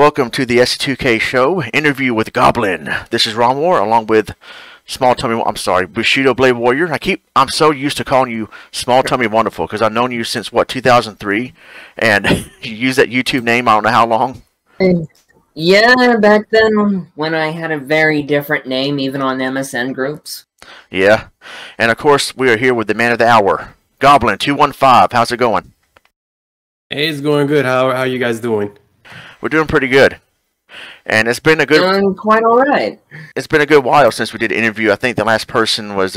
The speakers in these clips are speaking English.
Welcome to the SC2K show, interview with Goblin. This is Ronmower, along with Small Tummy, I'm sorry, Bushido Blade Warrior. I'm so used to calling you Small Tummy Wonderful, because I've known you since, what, 2003? And you use that YouTube name, I don't know how long. Yeah, back then, when I had a very different name, even on MSN groups. Yeah, and of course, we are here with the man of the hour, Gobblin215. How's it going? Hey, it's going good. How are you guys doing? We're doing pretty good, and it's been a good. Doing quite all right. It's been a good while since we did an interview. I think the last person was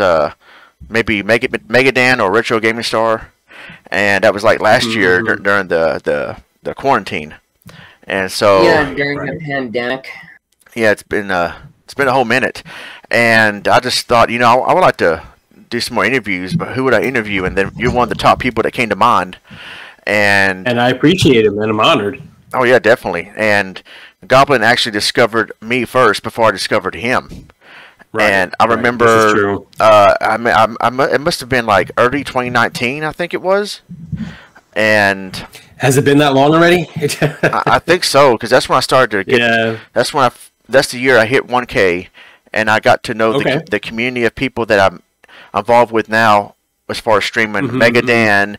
maybe Megadan or Retro Gaming Star, and that was like last year during the quarantine, and so yeah, during the pandemic. Yeah, it's been a whole minute, and I just thought, you know, I would like to do some more interviews, but who would I interview? And then you're one of the top people that came to mind, and I appreciate it, man. I'm honored. Oh, yeah, definitely. And Goblin actually discovered me first before I discovered him. Right. And I remember, this is true. It must have been like early 2019, I think it was. And has it been that long already? I think so, because that's when I started to get. Yeah. That's when that's the year I hit 1K, and I got to know the community of people that I'm involved with now. As far as streaming, Megadan,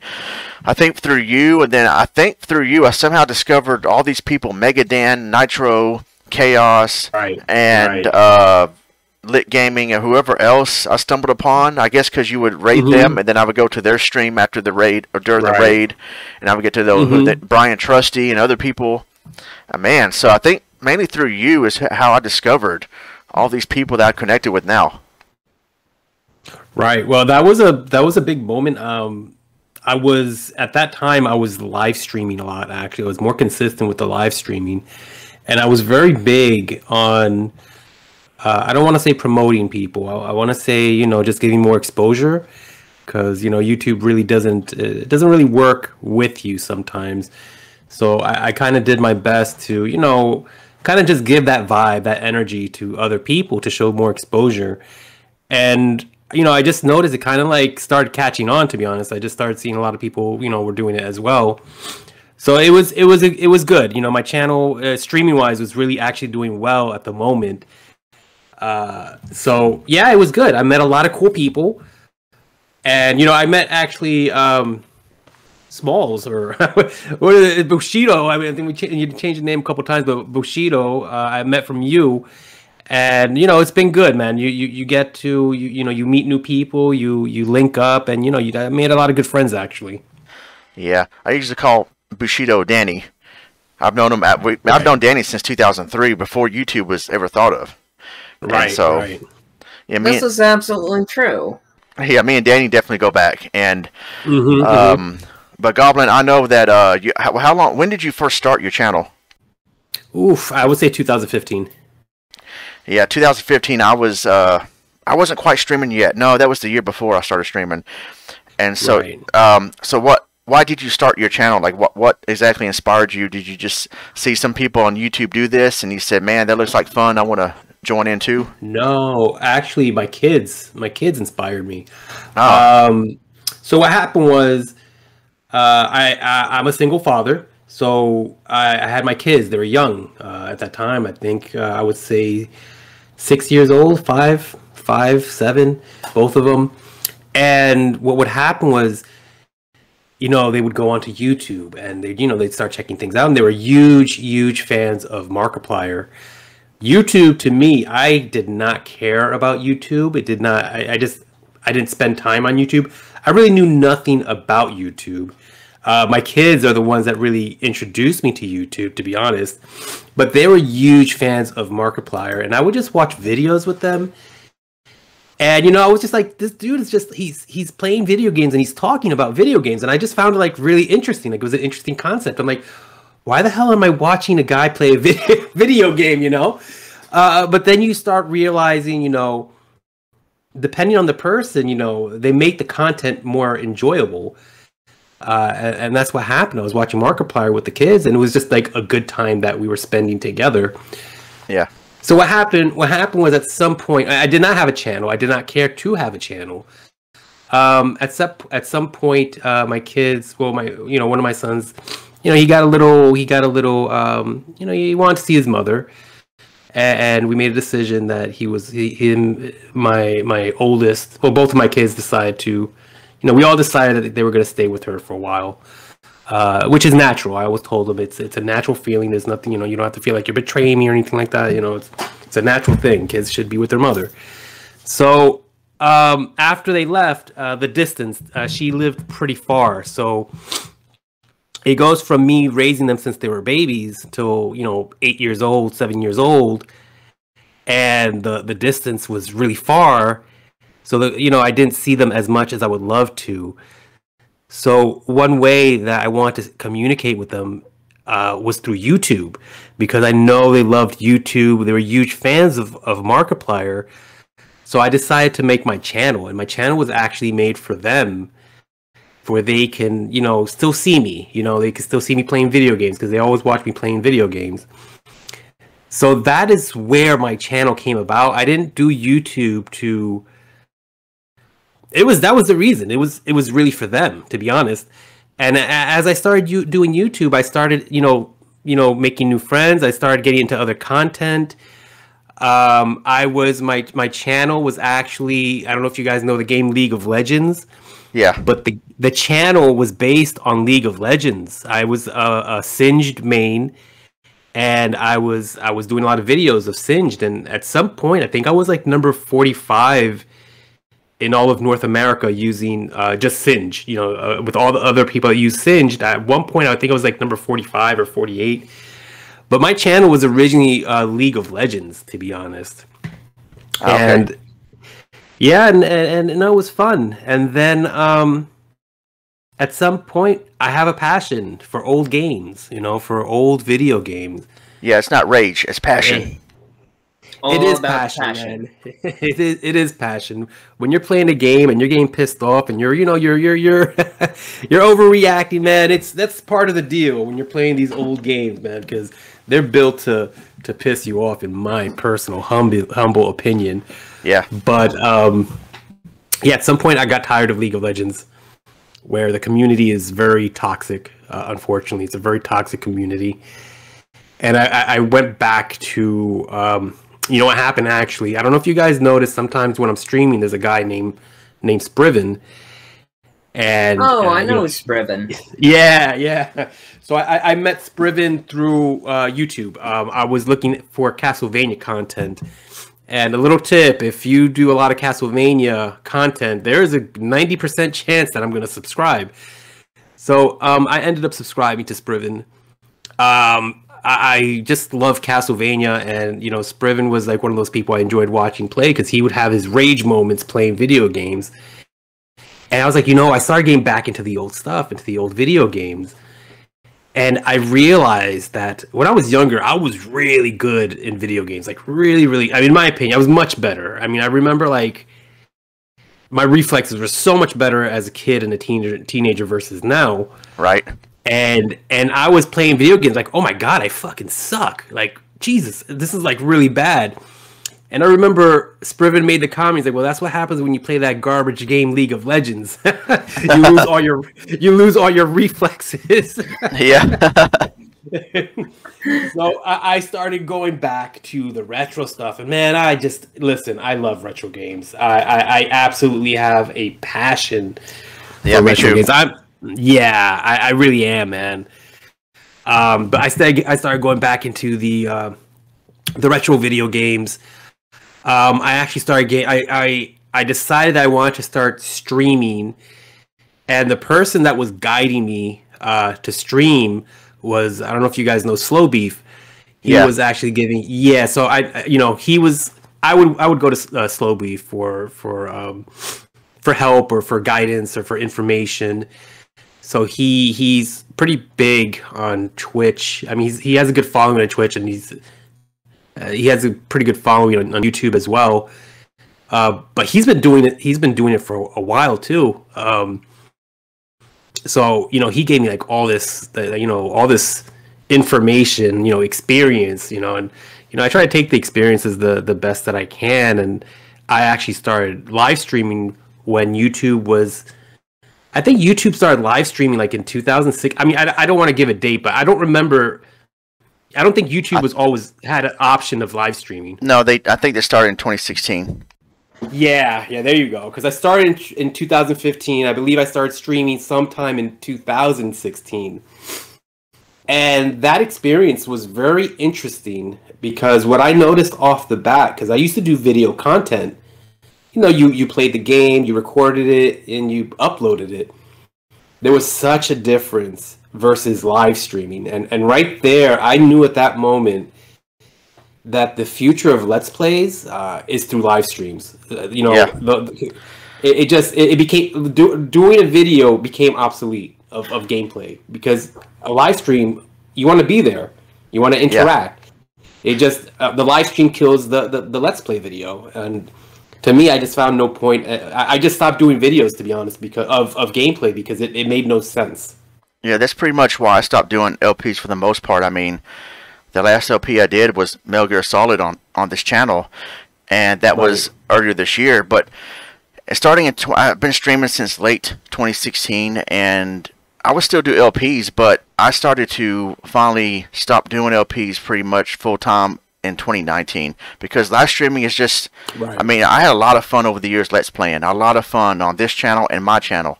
I think through you, and then I somehow discovered all these people: Megadan, Nitro, Chaos, Lit Gaming, and whoever else I stumbled upon. I guess because you would raid them, and then I would go to their stream after the raid or during the raid, and I would get to those Brian Trusty and other people. Man, so I think mainly through you is how I discovered all these people that I connected with now. Right. Well, that was a big moment. I was at that time I was live streaming a lot. Actually, I was more consistent with the live streaming, and I was very big on. I don't want to say promoting people. I want to say, you know, just giving more exposure, because, you know, YouTube really doesn't really work with you sometimes. So I kind of did my best to, you know, kind of just give that vibe, that energy to other people to show more exposure, and. You know, I just noticed it kind of like started catching on, to be honest. I just started seeing a lot of people, you know, were doing it as well. So it was good. You know, my channel, streaming wise, was really actually doing well at the moment. So yeah, it was good. I met a lot of cool people, and, you know, I met actually Smalls, or what is it, Bushido. I mean, I think you changed the name a couple times, but Bushido, I met from you. And, you know, it's been good, man. You get to, you know, you meet new people, you link up, and, you know, I made a lot of good friends, actually. Yeah, I used to call Bushido Danny. I've known him I've known Danny since 2003, before YouTube was ever thought of. Right. And so, yeah, this is absolutely true. Yeah, me and Danny definitely go back. And but Goblin, I know that when did you first start your channel? Oof, I would say 2015. Yeah, 2015. I wasn't quite streaming yet. No, that was the year before I started streaming. And so, so what? Why did you start your channel? Like, what exactly inspired you? Did you just see some people on YouTube do this, and you said, "Man, that looks like fun. I want to join in too"? No, actually, my kids inspired me. Oh. So what happened was, I'm a single father. So I had my kids. They were young at that time. I think I would say 6 years old, five, 7, both of them. And what would happen was, you know, they would go onto YouTube, and they, you know, they'd start checking things out. And they were huge, huge fans of Markiplier. YouTube, to me, I did not care about YouTube. It did not. I didn't spend time on YouTube. I really knew nothing about YouTube. My kids are the ones that really introduced me to YouTube, to be honest. But they were huge fans of Markiplier, and I would just watch videos with them. And, you know, I was just like, this dude is just, he's playing video games, and he's talking about video games. And I just found it, like, really interesting. Like, it was an interesting concept. I'm like, why the hell am I watching a guy play a video game, you know? But then you start realizing, you know, depending on the person, you know, they make the content more enjoyable. And that's what happened. I was watching Markiplier with the kids, and it was just like a good time that we were spending together. Yeah. So what happened was, at some point, I did not have a channel. I did not care to have a channel. At some point, my kids, well, one of my sons you know, he got a little, you know, he wanted to see his mother, and we made a decision that my oldest, well, both of my kids decided to, you know, we all decided that they were going to stay with her for a while, which is natural. I always told them it's a natural feeling. There's nothing, you know, you don't have to feel like you're betraying me or anything like that. You know, it's a natural thing. Kids should be with their mother. So after they left, the distance, she lived pretty far, so it goes from me raising them since they were babies till, you know, 8 years old, 7 years old, and the distance was really far, so that, you know, I didn't see them as much as I would love to. So one way that I wanted to communicate with them was through YouTube, because I know they loved YouTube. They were huge fans of Markiplier. So I decided to make my channel, and my channel was actually made for them, where they can, you know, still see me. You know, they can still see me playing video games, because they always watch me playing video games. So that is where my channel came about. I didn't do YouTube to... That was the reason. It was really for them, to be honest. And as I started doing YouTube, I started, you know, making new friends. I started getting into other content. My channel was actually, I don't know if you guys know the game League of Legends. Yeah. But the channel was based on League of Legends. I was a Singed main, and I was doing a lot of videos of Singed, and at some point I think I was like number 45 in all of North America using just Singed. You know, with all the other people that use Singed, at one point I think I was like number 45 or 48. But my channel was originally League of Legends, to be honest. Okay. And yeah, and no, it was fun. And then at some point, I have a passion for old games, you know, for old video games. Yeah, it's not rage, it's passion. It is passion. It is passion. When you're playing a game and you're getting pissed off and you're, you know, you're you're overreacting, man. That's part of the deal when you're playing these old games, man, because they're built to piss you off, in my personal humble opinion. Yeah. But yeah, at some point I got tired of League of Legends, where the community is very toxic. Unfortunately, it's a very toxic community, and I went back to. You know what happened, actually? I don't know if you guys notice, sometimes when I'm streaming, there's a guy named Spriven. And, I know Spriven. Yeah, yeah. So I met Spriven through YouTube. I was looking for Castlevania content. And a little tip, if you do a lot of Castlevania content, there is a 90% chance that I'm going to subscribe. So I ended up subscribing to Spriven. I just love Castlevania, and, you know, Spriven was like one of those people I enjoyed watching play, because he would have his rage moments playing video games. And I was like, you know, I started getting back into the old stuff, into the old video games. And I realized that when I was younger, I was really good in video games. Like, really, really, I mean, in my opinion, I was much better. I mean, I remember, like, my reflexes were so much better as a kid and a teenager versus now. Right. And I was playing video games like, oh my god, I fucking suck. Like, Jesus, this is like really bad. And I remember Spriven made the comments like, well, that's what happens when you play that garbage game League of Legends. you lose all your reflexes. Yeah. So I started going back to the retro stuff, and man, I just, listen, I love retro games. I absolutely have a passion for retro games. Yeah, I really am, man. But I started going back into the retro video games. I actually started getting. I decided I wanted to start streaming, and the person that was guiding me to stream was, I don't know if you guys know Slow Beef. He was actually giving. Yeah, so I, you know, he was. I would go to Slow Beef for help or for guidance or for information. So he's pretty big on Twitch. I mean, he has a good following on Twitch, and he has a pretty good following on YouTube as well. But he's been doing it. He's been doing it for a while too. So, you know, he gave me like all this, you know, all this information, you know, experience, you know, and, you know, I try to take the experiences the best that I can. And I actually started live streaming when YouTube was. I think YouTube started live streaming like in 2006. I mean, I don't want to give a date, but I don't remember. I don't think YouTube was always had an option of live streaming. No, they. I think they started in 2016. Yeah, there you go. Because I started in 2015. I believe I started streaming sometime in 2016. And that experience was very interesting because what I noticed off the bat, because I used to do video content, you know, you played the game, you recorded it, and you uploaded it. There was such a difference versus live streaming. And right there, I knew at that moment that the future of Let's Plays is through live streams. You know, yeah. It became, doing a video became obsolete of gameplay, because a live stream, you want to be there, you want to interact. Yeah. It just, the live stream kills the Let's Play video. And to me, I just found no point. I just stopped doing videos, to be honest, because of gameplay, because it made no sense. Yeah, that's pretty much why I stopped doing LPs for the most part. I mean, the last LP I did was Metal Gear Solid on this channel, and that was earlier this year. But starting in, I've been streaming since late 2016, and I would still do LPs, but I started to finally stop doing LPs pretty much full time in 2019, because live streaming is just, right. I mean, I had a lot of fun over the years Let's Playing, a lot of fun on this channel and my channel,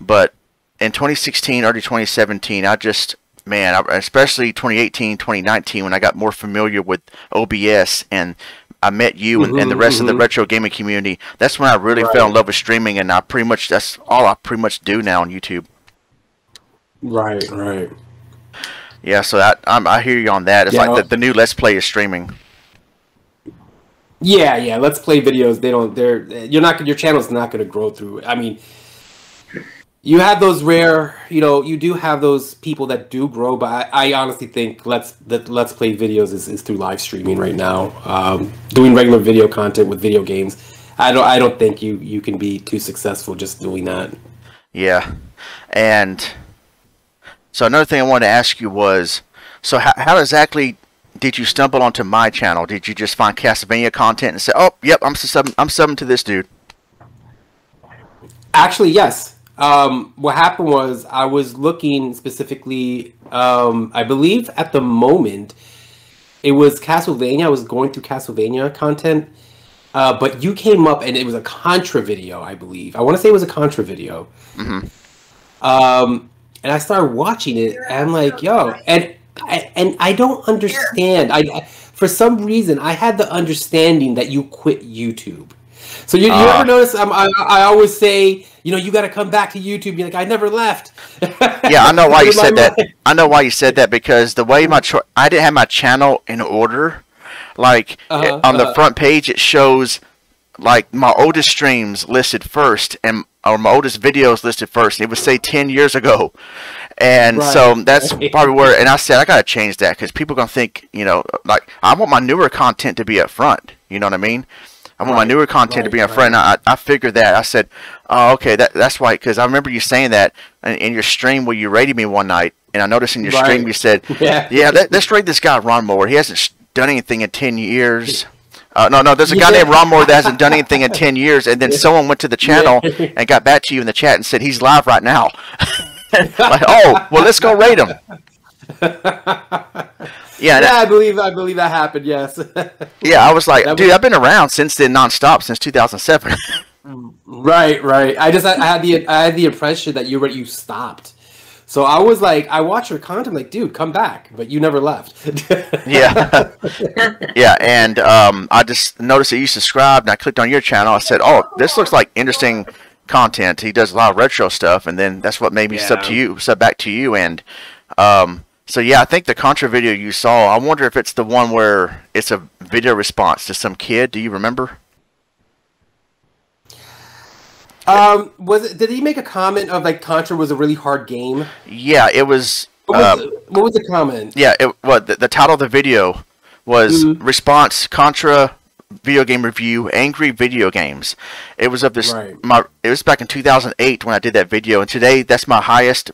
but in 2016, early 2017, I just, man, especially 2018, 2019, when I got more familiar with OBS and I met you and the rest of the retro gaming community, that's when I really fell in love with streaming, and I pretty much, that's all I pretty much do now on YouTube. Right. Yeah, so I hear you on that. It's like the new Let's Play is streaming. Yeah. Let's Play videos, your channel's not going to grow through. I mean, you have those rare, you know, you do have those people that do grow, but I honestly think Let's Play videos is through live streaming right now. Doing regular video content with video games, I don't think you can be too successful just doing that. Yeah, and so another thing I wanted to ask you was, so how exactly did you stumble onto my channel? Did you just find Castlevania content and say, oh, yep, I'm subbing to this dude? Actually, yes. What happened was I was looking specifically, I believe at the moment, it was Castlevania. I was going through Castlevania content, but you came up and it was a Contra video, I believe. I want to say it was a Contra video. And I started watching it, and I'm like, yo, and I don't understand. For some reason, I had the understanding that you quit YouTube. So you ever notice? I always say, you know, you got to come back to YouTube. You're like, I never left. Yeah, I know why you said that. I know why you said that, because the way I didn't have my channel in order. Like on the front page, it shows like my oldest streams listed first, and or my oldest videos listed first. It would say 10 years ago, and so that's probably where. And I said I got to change that, because people are gonna think, you know, like I want my newer content to be up front. You know what I mean? I want my newer content to be a friend. I figured that. I said, oh, okay, that's why. Because I remember you saying that in your stream where you rated me one night. And I noticed in your stream you said, let's rate this guy, Ronmower. He hasn't done anything in 10 years. No, there's a guy named Ronmower that hasn't done anything in 10 years. And then someone went to the channel and got back to you in the chat and said, he's live right now. Like, oh, well, let's go rate him. I believe that happened. Yes. Yeah, I was like, dude, I've been around since then, nonstop, since 2007. Right. I had the impression that you stopped. So I was like, I watched your content, like, dude, come back, but you never left. Yeah, and I just noticed that you subscribed, and I clicked on your channel. I said, oh, this looks like interesting content. He does a lot of retro stuff, and then that's what made me sub back to you, and so yeah, I think the Contra video you saw, I wonder if it's the one where it's a video response to some kid. Do you remember? Did he make a comment of like Contra was a really hard game? Yeah, it was. What was the comment? Yeah, the title of the video was response Contra video game review, angry video games. It was of this. It was back in 2008 when I did that video, and today that's my highest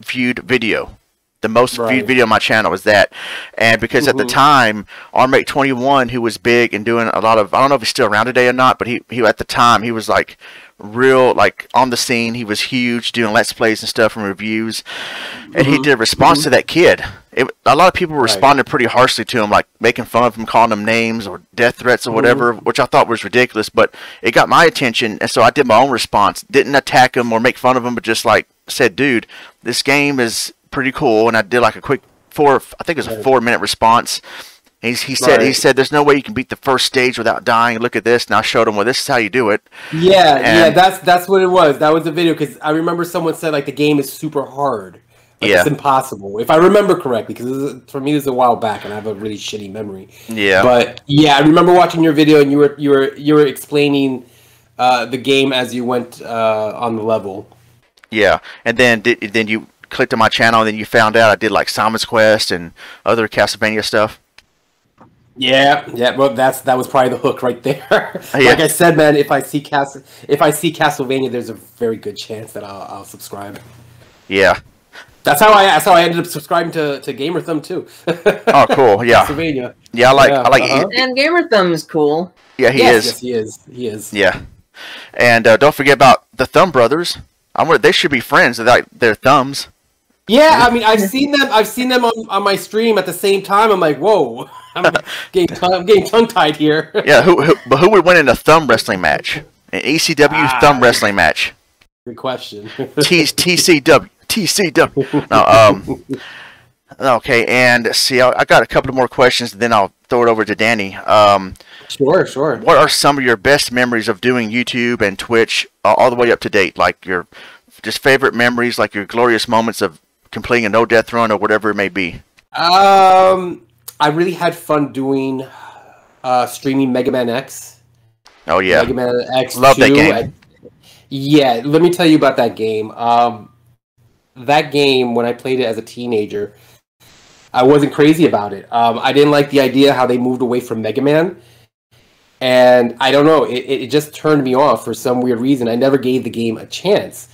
viewed video. The most viewed video on my channel was that. And because at the time, Armate21, who was big and doing a lot of, I don't know if he's still around today or not, but he at the time, he was like real, like, on the scene. He was huge, doing Let's Plays and stuff and reviews. And he did a response to that kid. A lot of people responded pretty harshly to him, like making fun of him, calling him names or death threats or whatever, which I thought was ridiculous. But it got my attention, and so I did my own response. Didn't attack him or make fun of him, but just, like, said, dude, this game is pretty cool. And I did, like, a quick four-minute response. He said, "There's no way you can beat the first stage without dying. Look at this." And I showed him, "Well, this is how you do it." Yeah, and yeah, that's what it was. That was the video, because I remember someone said, like, the game is super hard. Like, yeah, it's impossible. If I remember correctly, because for me, this is a while back, and I have a really shitty memory. Yeah, but yeah, I remember watching your video, and you were explaining the game as you went on the level. Yeah, and then you clicked on my channel, and then you found out I did, like, Simon's Quest and other Castlevania stuff. Yeah, yeah. Well, that was probably the hook right there. Yeah. Like I said, man, if I see Castlevania, there's a very good chance that I'll subscribe. Yeah, that's how I ended up subscribing to GamerThumb too. Oh, cool. Yeah, Castlevania. Yeah, I like. And GamerThumb is cool. Yeah, he is. Yeah, and don't forget about the Thumb Brothers. They should be friends without their thumbs. Yeah, I mean, I've seen them on my stream at the same time. I'm like, whoa, I'm getting tongue-tied here. Yeah, but who would win in a thumb wrestling match? An ECW thumb wrestling match? Good question. TCW. No, okay, and see, I got a couple more questions, and then I'll throw it over to Danny. Sure. What are some of your best memories of doing YouTube and Twitch all the way up to date? Like, your just favorite memories, like your glorious moments of completing a no-death run or whatever it may be. I really had fun doing streaming Mega Man X. Oh yeah, Mega Man X. Love that game. Yeah, let me tell you about that game. That game, when I played it as a teenager, I wasn't crazy about it. I didn't like the idea how they moved away from Mega Man, and I don't know, it just turned me off for some weird reason. I never gave the game a chance.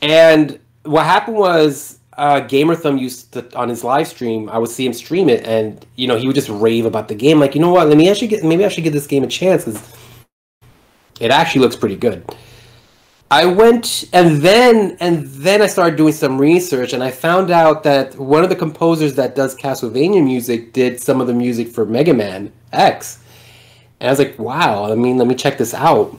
And what happened was, GamerThumb used to, on his live stream, I would see him stream it, and, you know, he would just rave about the game. Like, you know what, maybe I should give this game a chance, because it actually looks pretty good. I went, and then I started doing some research, and I found out that one of the composers that does Castlevania music did some of the music for Mega Man X. And I was like, wow, I mean, let me check this out.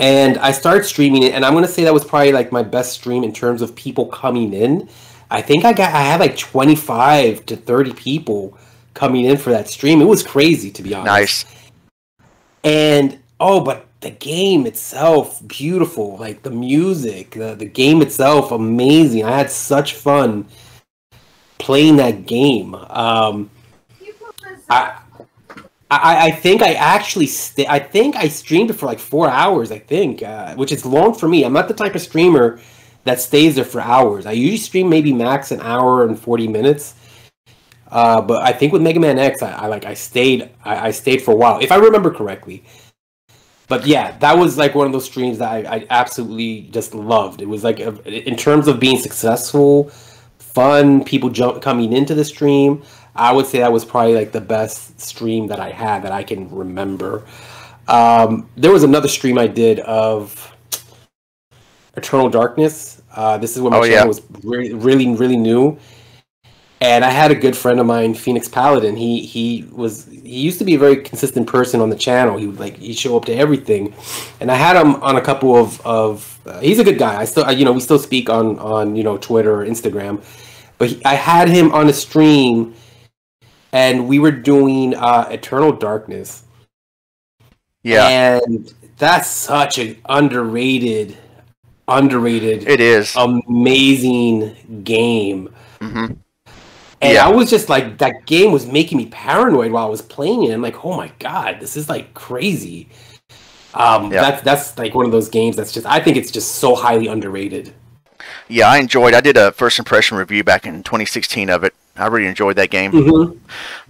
And I started streaming it, and I'm going to say that was probably, like, my best stream in terms of people coming in. I think I had like 25 to 30 people coming in for that stream. It was crazy, to be honest. Nice. And, oh, but the game itself, beautiful. Like, the music, the game itself, amazing. I had such fun playing that game. I think I streamed it for like 4 hours, I think, which is long for me. I'm not the type of streamer that stays there for hours. I usually stream maybe max an hour and 40 minutes. But I think with Mega Man X, I stayed for a while, if I remember correctly. But yeah, that was like one of those streams that I absolutely just loved. It was like, in terms of being successful, fun, people coming into the stream, I would say that was probably like the best stream that I had that I can remember. There was another stream I did of Eternal Darkness. This is when my channel was really new, and I had a good friend of mine, Phoenix Paladin. He used to be a very consistent person on the channel. He would he'd show up to everything, and I had him on a couple of. He's a good guy. We still speak on Twitter or Instagram, but I had him on a stream. And we were doing Eternal Darkness. Yeah. And that's such an underrated. It is. Amazing game. Mm-hmm. And yeah. I was just like, that game was making me paranoid while I was playing it. I'm like, oh my God, this is like crazy. That's like one of those games that's just, I think it's just so highly underrated. Yeah, I did a first impression review back in 2016 of it. I really enjoyed that game. Mm-hmm.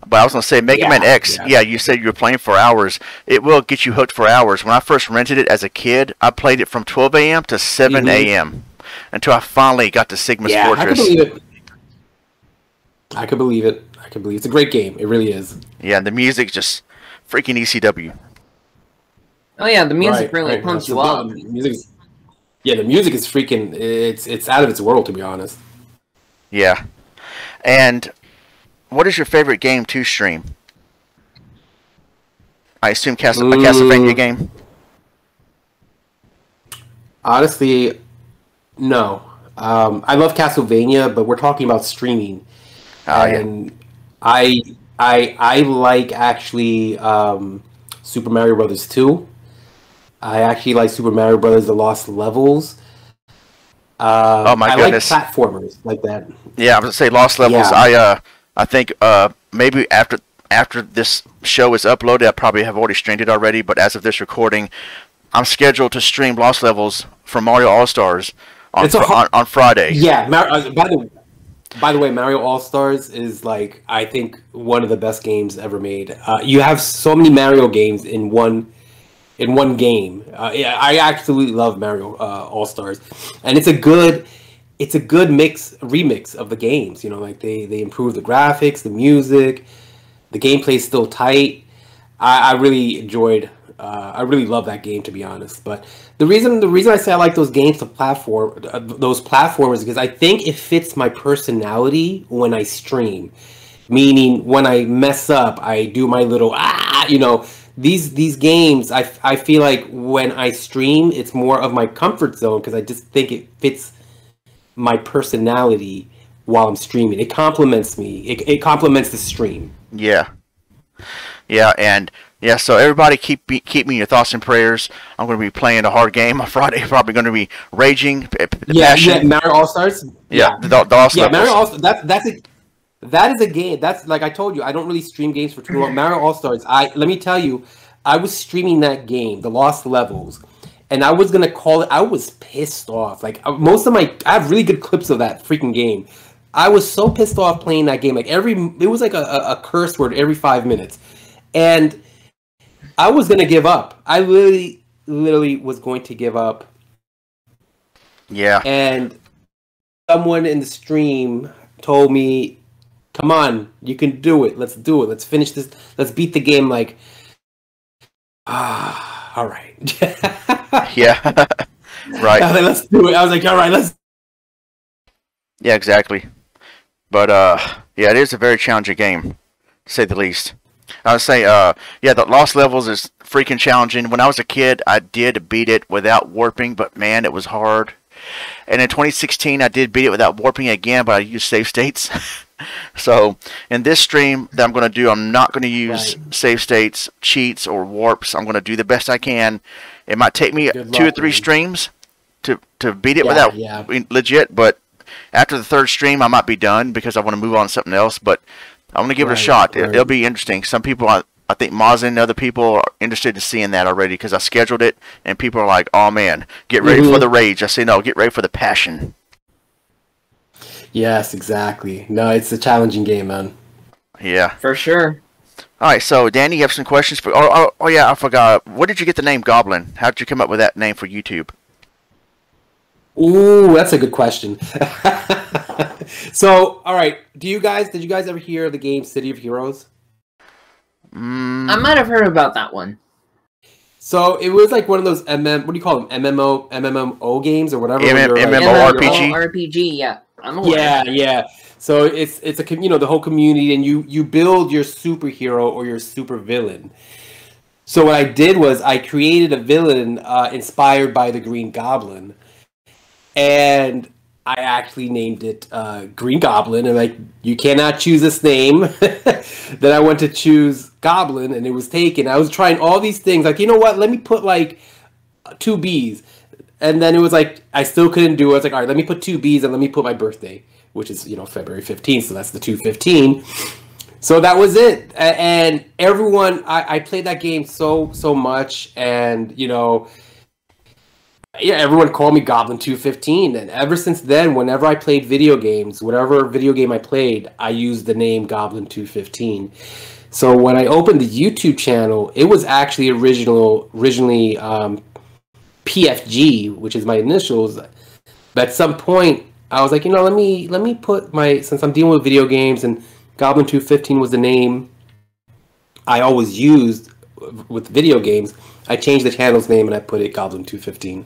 But I was going to say, Mega Man X, you said you were playing for hours. It will get you hooked for hours. When I first rented it as a kid, I played it from 12 a.m. to 7 a.m. until I finally got to Sigma's Fortress. I could believe it. It's a great game. It really is. Yeah, and the music, just freaking ECW. Oh yeah, the music really pumps you up. Yeah, the music is freaking, it's out of its world, to be honest. Yeah. And what is your favorite game to stream? I assume a Castlevania game. Honestly, no. I love Castlevania, but we're talking about streaming. And yeah. I like actually Super Mario Brothers 2. I actually like Super Mario Brothers: The Lost Levels. Oh my goodness! I like platformers like that. Yeah, I was gonna say Lost Levels. Yeah. I think maybe after this show is uploaded, I probably have already streamed it already. But as of this recording, I'm scheduled to stream Lost Levels from Mario All Stars on Friday. Yeah. By the way, Mario All Stars is like I think one of the best games ever made. You have so many Mario games in one. In one game, yeah, I absolutely love Mario All Stars, and it's a good remix of the games. You know, like they improve the graphics, the music, the gameplay's still tight. I really enjoyed. I really love that game, to be honest. But the reason I say I like those games, those platformers, because I think it fits my personality when I stream. Meaning, when I mess up, I do my little you know. These games, I feel like when I stream, it's more of my comfort zone because I just think it fits my personality while I'm streaming. It complements me. It complements the stream. Yeah, yeah, and yeah. So everybody, keep me in your thoughts and prayers. I'm going to be playing a hard game on Friday. Probably going to be raging. Yeah, yeah, Mario All Stars. Yeah, the Mario All Stars. That's it. That is a game. That's like I told you. I don't really stream games for too long. Mario All Stars. Let me tell you, I was streaming that game, The Lost Levels, and I was gonna call it. I was pissed off. Like most of my, I have really good clips of that freaking game. I was so pissed off playing that game. Like it was like a curse word every 5 minutes, and I was gonna give up. I literally was going to give up. Yeah. And someone in the stream told me. Come on, you can do it. Let's do it. Let's finish this. Let's beat the game. Like, all right. Yeah, right. Like, let's do it. I was like, all right, let's. Yeah, exactly. But yeah, it is a very challenging game, to say the least. I would say, yeah, the Lost Levels is freaking challenging. When I was a kid, I did beat it without warping, but man, it was hard. And in 2016, I did beat it without warping again, but I used save states. So in this stream that I'm going to do, I'm not going to use save states, cheats, or warps. I'm going to do the best I can. It might take me two or three streams to beat it without legit, but after the third stream, I might be done because I want to move on to something else. But I'm going to give it a shot. Right. It'll be interesting. Some people, I think Mazin and other people are interested in seeing that already because I scheduled it, and people are like, oh, man, get ready for the rage. I say, no, get ready for the passion. Yes, exactly. No, it's a challenging game, man. Yeah. For sure. All right, so, Danny, you have some questions for... Oh, yeah, I forgot. Where did you get the name Gobblin? How did you come up with that name for YouTube? Ooh, that's a good question. So, all right, did you guys ever hear of the game City of Heroes? I might have heard about that one. So it was like one of those what do you call them? MMO games or whatever. MMORPG. Yeah. Yeah. So it's a the whole community, and you build your superhero or your supervillain. So what I did was I created a villain inspired by the Green Goblin, and I actually named it Green Goblin, and like you cannot choose this name. Then I went to choose Goblin, and it was taken. I was trying all these things, like, you know what? Let me put like 2 Bs, and then it was like I still couldn't do it. I was like, all right, let me put 2 Bs, and let me put my birthday, which is February 15th, so that's the 2/15. So that was it. And everyone, I played that game so much, and yeah, everyone called me Gobblin215, and ever since then, whenever I played video games, whatever video game I played, I used the name Gobblin215. So when I opened the YouTube channel, it was actually originally PFG, which is my initials. But at some point, I was like, let me put my, since I'm dealing with video games, and Gobblin215 was the name I always used with video games, I changed the channel's name and I put it Gobblin215.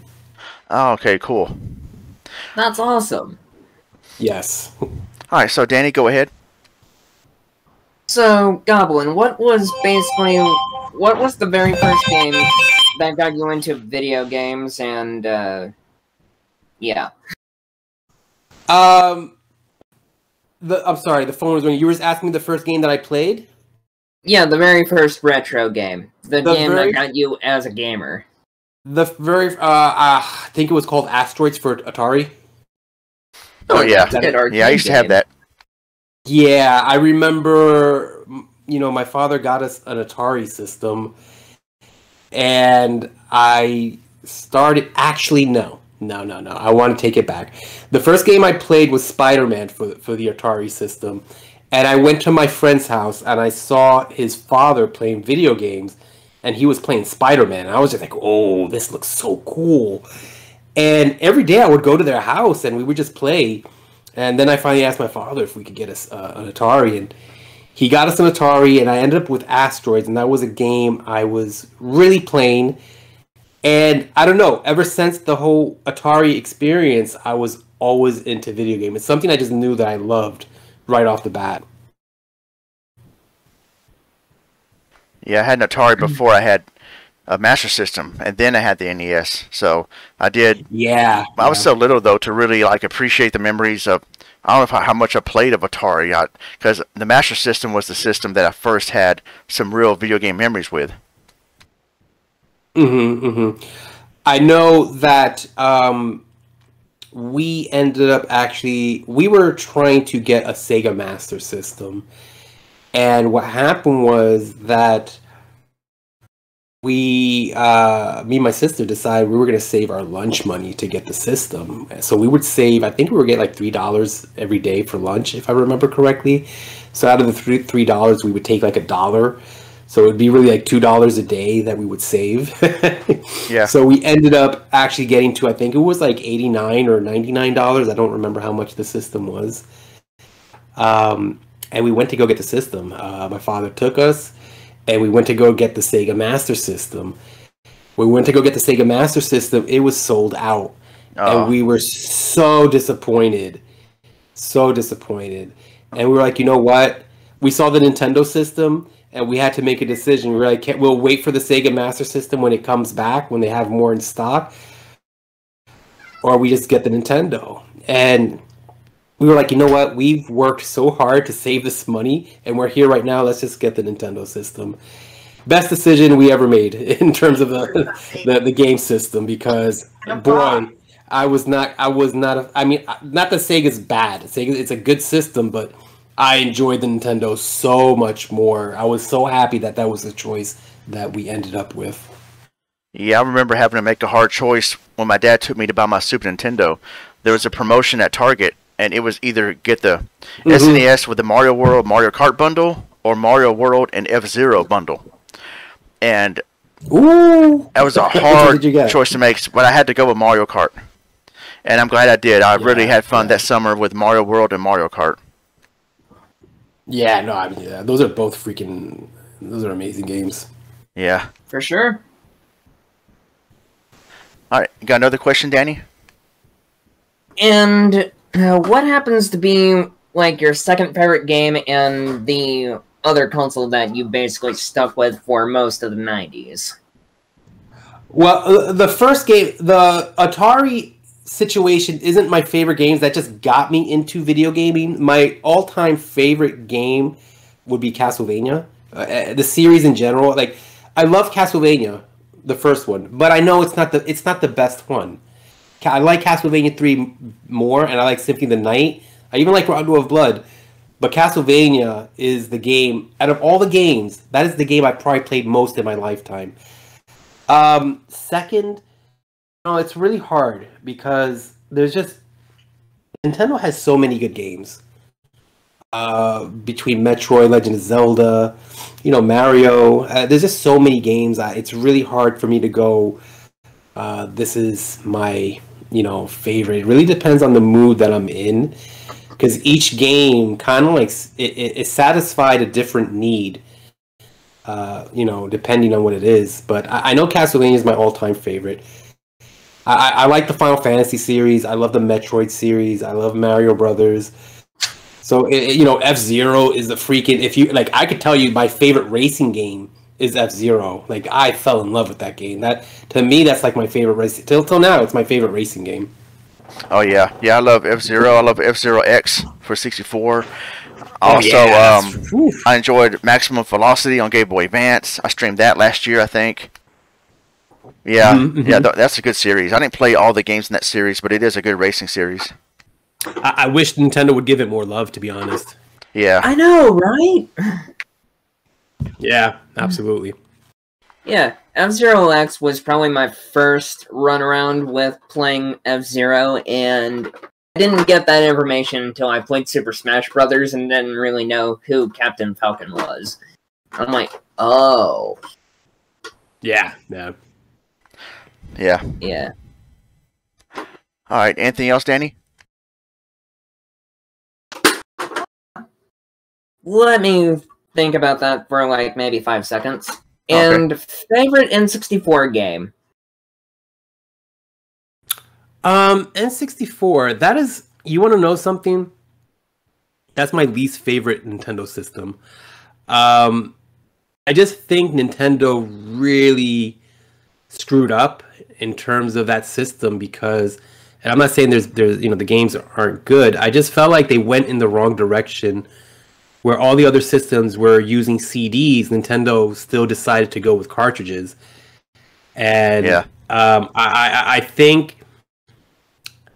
Oh, okay, cool. That's awesome. Yes. Alright, so Danny, go ahead. So, Gobblin, what was the very first game that got you into video games and, yeah. I'm sorry, the phone was ringing. You were asking me the first game that I played? Yeah, the very first retro game. The game that got you as a gamer. The very, I think it was called Asteroids for Atari. Oh, yeah. Yeah, I used to have that. Yeah, I remember, you know, my father got us an Atari system, and I started, no, I want to take it back. The first game I played was Spider-Man for the Atari system, and I went to my friend's house, and I saw his father playing video games, and he was playing Spider-Man, and I was just like, oh, this looks so cool. And every day I would go to their house, and we would just play. And then I finally asked my father if we could get us an Atari, and he got us an Atari, and I ended up with Asteroids, and that was a game I was really playing. And I don't know, ever since the whole Atari experience, I was always into video games. It's something I just knew that I loved right off the bat. Yeah, I had an Atari before I had a Master System, and then I had the NES. So I did. Yeah. I was so little though to really like appreciate the memories of. I don't know if how much I played of Atari, because the Master System was the system that I first had some real video game memories with. I know that we ended up actually we were trying to get a Sega Master System, and what happened was that. We, me and my sister decided we were going to save our lunch money to get the system. So we would save, I think we would get like $3 every day for lunch, if I remember correctly. So out of the $3, we would take like $1. So it would be really like $2 a day that we would save. Yeah. So we ended up actually getting to, I think it was like $89 or $99. I don't remember how much the system was. And we went to go get the system. My father took us. And we went to go get the Sega Master System. We went to go get the Sega Master System. It was sold out. Oh. And we were so disappointed. So disappointed. And we were like, you know what? We saw the Nintendo system, and we had to make a decision. We were like, we'll wait for the Sega Master System when it comes back, when they have more in stock. Or we just get the Nintendo. And we were like, you know what? We've worked so hard to save this money, and we're here right now. Let's just get the Nintendo system. Best decision we ever made in terms of the game system, because boy, I mean, not that Sega's bad. Sega, it's a good system, but I enjoyed the Nintendo so much more. I was so happy that that was the choice that we ended up with. Yeah, I remember having to make a hard choice when my dad took me to buy my Super Nintendo. There was a promotion at Target. And it was either get the SNES with the Mario World Mario Kart bundle or Mario World and F-Zero bundle. And that was a hard choice to make, but I had to go with Mario Kart. And I'm glad I did. I really had fun that summer with Mario World and Mario Kart. Yeah, no, I mean, yeah, those are both freaking, those are amazing games. Yeah. For sure. All right. You got another question, Danny? And... what happens to be, like, your second favorite game and the other console that you basically stuck with for most of the 90s? Well, the first game, the Atari situation isn't my favorite games. That just got me into video gaming. My all-time favorite game would be Castlevania. The series in general. Like, I love Castlevania, the first one. But I know it's not the best one. I like Castlevania 3 more, and I like Symphony of the Night. I even like Rondo of Blood. But Castlevania is the game, out of all the games, that is the game I probably played most in my lifetime. Second, no, it's really hard, because there's just... Nintendo has so many good games. Between Metroid, Legend of Zelda, you know, Mario. There's just so many games. It's really hard for me to go... this is my, you know, favorite. It really depends on the mood that I'm in, because each game kind of like it satisfied a different need. you know, depending on what it is. But I know Castlevania is my all-time favorite. I like the Final Fantasy series. I love the Metroid series. I love Mario Brothers. So, you know, F-Zero is the freaking... If you like, I could tell you my favorite racing game is F-Zero. Like, I fell in love with that game. That, to me, that's like my favorite race. Till now, it's my favorite racing game. Oh, yeah. Yeah, I love F-Zero. I love F-Zero X for 64. Also, I enjoyed Maximum Velocity on Game Boy Advance. I streamed that last year, I think. Yeah, yeah, that's a good series. I didn't play all the games in that series, but it is a good racing series. I wish Nintendo would give it more love, to be honest. Yeah. I know, right? Yeah, absolutely. Yeah, F-Zero X was probably my first run-around with playing F-Zero, and I didn't get that information until I played Super Smash Brothers and didn't really know who Captain Falcon was. I'm like, oh. Yeah, yeah. Yeah. Yeah. All right. Anything else, Danny? Let me think about that for like maybe 5 seconds. And okay. Favorite N64 game? N64. That is. You want to know something? That's my least favorite Nintendo system. I just think Nintendo really screwed up in terms of that system, because, and I'm not saying there's you know, the games aren't good. I just felt like they went in the wrong direction, where all the other systems were using CDs. Nintendo still decided to go with cartridges, and yeah. I think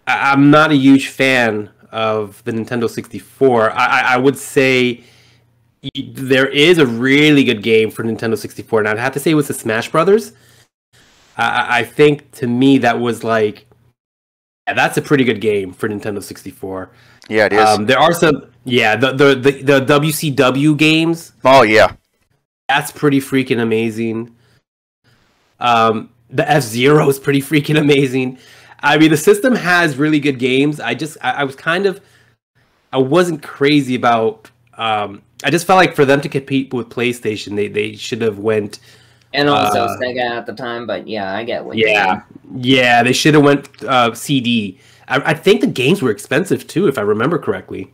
I'm not a huge fan of the Nintendo 64. I would say there is a really good game for Nintendo 64, and I'd have to say it was the Smash Brothers. I think, to me, that was like, yeah, that's a pretty good game for Nintendo 64. Yeah, it is. There are some, yeah, the WCW games. Oh, yeah. That's pretty freaking amazing. The F-Zero is pretty freaking amazing. I mean, the system has really good games. I was kind of, I wasn't crazy about, I just felt like for them to compete with PlayStation, they should have went... And also Sega at the time, but yeah, I get what you mean. Yeah, they should have went CD. I think the games were expensive too, if I remember correctly.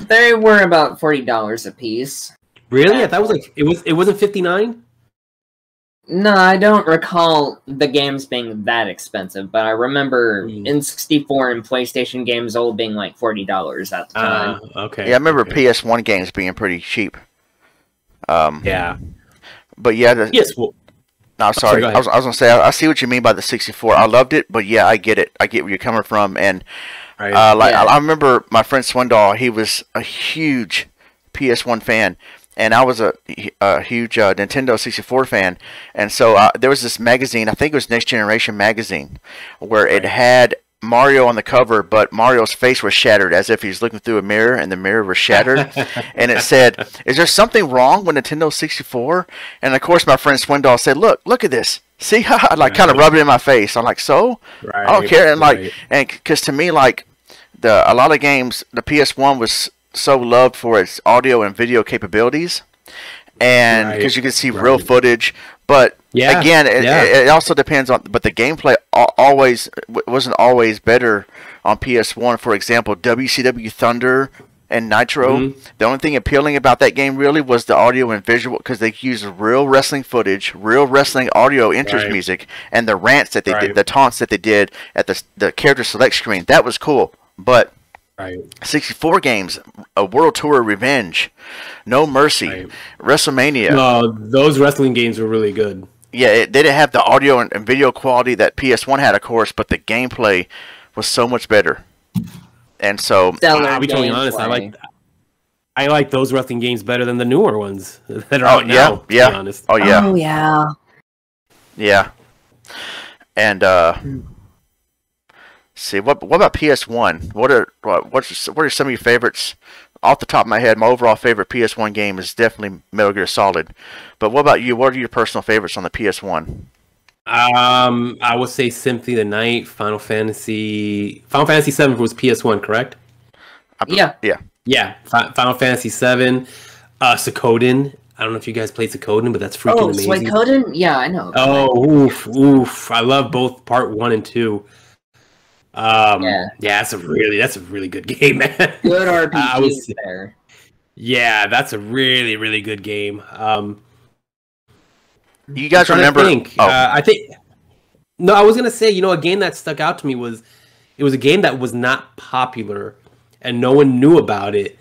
They were about $40 a piece. Really? I thought it was like it wasn't $59? No, I don't recall the games being that expensive, but I remember N64 and PlayStation games all being like $40 at the time. Okay. Yeah, I remember PS1 games being pretty cheap. Yeah. But yeah, no, sorry. So I was gonna say I see what you mean by the 64. I loved it, but yeah, I get it. I get where you're coming from, and right. I remember my friend Swindoll. He was a huge PS1 fan, and I was a huge Nintendo 64 fan. And so there was this magazine. I think it was Next Generation magazine, where it had Mario on the cover, but Mario's face was shattered, as if he's looking through a mirror, and the mirror was shattered. And it said, "Is there something wrong with Nintendo 64?" And of course, my friend Swindoll said, "Look at this. See how like kind of rubbed it in my face." I'm like, "So I don't care." And like, and because to me, like a lot of games, the PS1 was so loved for its audio and video capabilities, and because you could see real footage, but again, it also depends on, but the gameplay wasn't always better on PS1. For example, WCW Thunder and Nitro, the only thing appealing about that game really was the audio and visual, because they used real wrestling footage, real wrestling audio entrance music, and the rants that they did, the taunts that they did at the character select screen. That was cool, but 64 games, a World Tour of Revenge, No Mercy, WrestleMania. No, those wrestling games were really good. Yeah, they didn't have the audio and video quality that PS1 had, of course, but the gameplay was so much better. And so, I'll be totally honest, I like those wrestling games better than the newer ones that are out now. Yeah, to be honest. Oh yeah. Oh yeah. Yeah. And see, what about PS1? What are some of your favorites? Off the top of my head, my overall favorite PS1 game is definitely Metal Gear Solid. But what about you? What are your personal favorites on the PS1? I would say Symphony of the Night, Final Fantasy VII was PS1, correct? Yeah. Yeah. Yeah. Final Fantasy VII, Sakodin. I don't know if you guys played Sakodin, but that's freaking amazing. Oh, Sakodin? Yeah, I know. Oh, oof, oof. I love both part 1 and 2. Yeah, that's a really good game, man. Good RPG there. Yeah, that's a really, really good game. You guys remember? I was gonna say, you know, a game that stuck out to me was it was a game that was not popular and no one knew about it,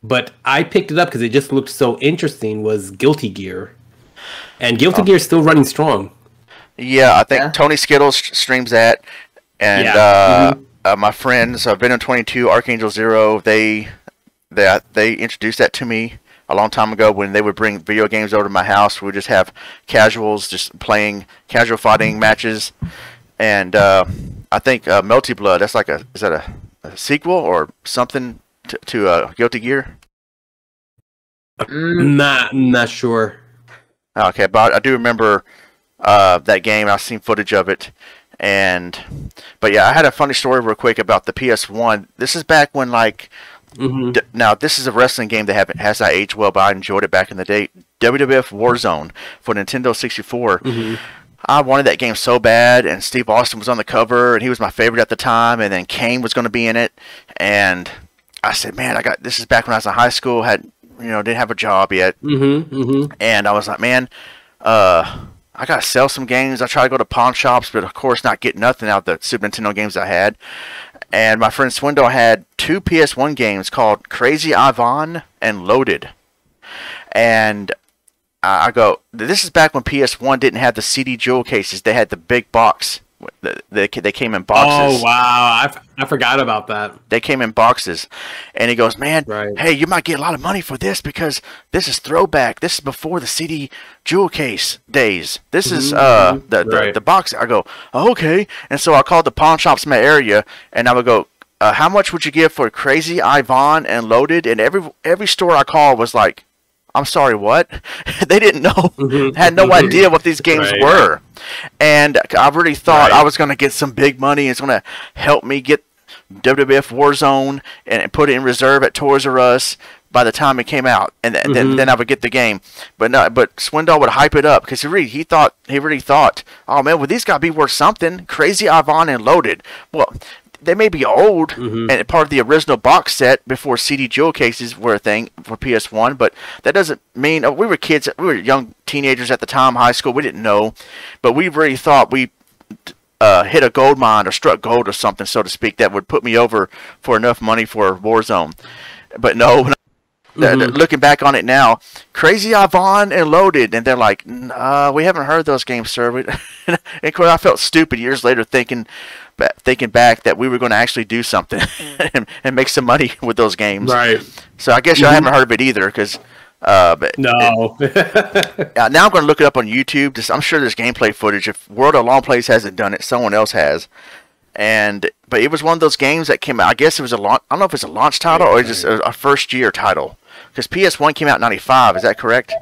but I picked it up because it just looked so interesting. Was Guilty Gear, and Guilty Gear is still running strong. Yeah, I think Tony Skittles streams that, and my friends, Venom22, Archangel Zero, they introduced that to me a long time ago when they would bring video games over to my house. We would just have casuals just playing casual fighting matches, and I think Melty Blood. That's like a is that a sequel or something to Guilty Gear? Not sure. Okay, but I do remember that game. I've seen footage of it, but yeah, I had a funny story real quick about the PS1. This is back when like. Now, this is a wrestling game that has not aged well, but I enjoyed it back in the day. WWF Warzone for Nintendo 64. I wanted that game so bad, and Steve Austin was on the cover, and he was my favorite at the time, and then Kane was going to be in it, and I said, man, this is back when I was in high school, didn't have a job yet, and I was like, man, I got to sell some games. I tried to go to pawn shops, but of course not get nothing out of the Super Nintendo games I had. And my friend Swindle had 2 PS1 games called Crazy Ivan and Loaded. And I go, this is back when PS1 didn't have the CD jewel cases. They had the big box. They came in boxes. Oh, wow. I forgot about that. They came in boxes. And he goes, man, hey, you might get a lot of money for this because this is throwback. This is before the CD jewel case days. This is the box. I go, oh, okay. And so I called the pawn shops in my area, and I would go, how much would you give for Crazy Ivan and Loaded? And every store I called was like, I'm sorry, what? They didn't know, had no idea what these games were. And I really thought I was going to get some big money. It's going to help me get WWF Warzone and put it in reserve at Toys R Us by the time it came out. And then I would get the game. But no, but Swindoll would hype it up because he really thought, oh, man, well, these got to be worth something. Crazy Ivan and Loaded. Well, they may be old and part of the original box set before CD jewel cases were a thing for PS1, but that doesn't mean we were kids. We were young teenagers at the time, high school. We didn't know, but we really thought we hit a gold mine or struck gold or something, so to speak, that would put me over for enough money for Warzone. But no, looking back on it now, Crazy Ivan and Loaded, and they're like, we haven't heard those games, sir. And of course, I felt stupid years later thinking back that we were going to actually do something and make some money with those games. Right. So I guess y'all haven't heard of it either, because no. Now I'm going to look it up on YouTube. I'm sure there's gameplay footage. If World of Long Plays hasn't done it, someone else has. But it was one of those games that came out. I guess it was a launch. I don't know if it's a launch title or just a first year title, because PS1 came out in '95. Is that correct?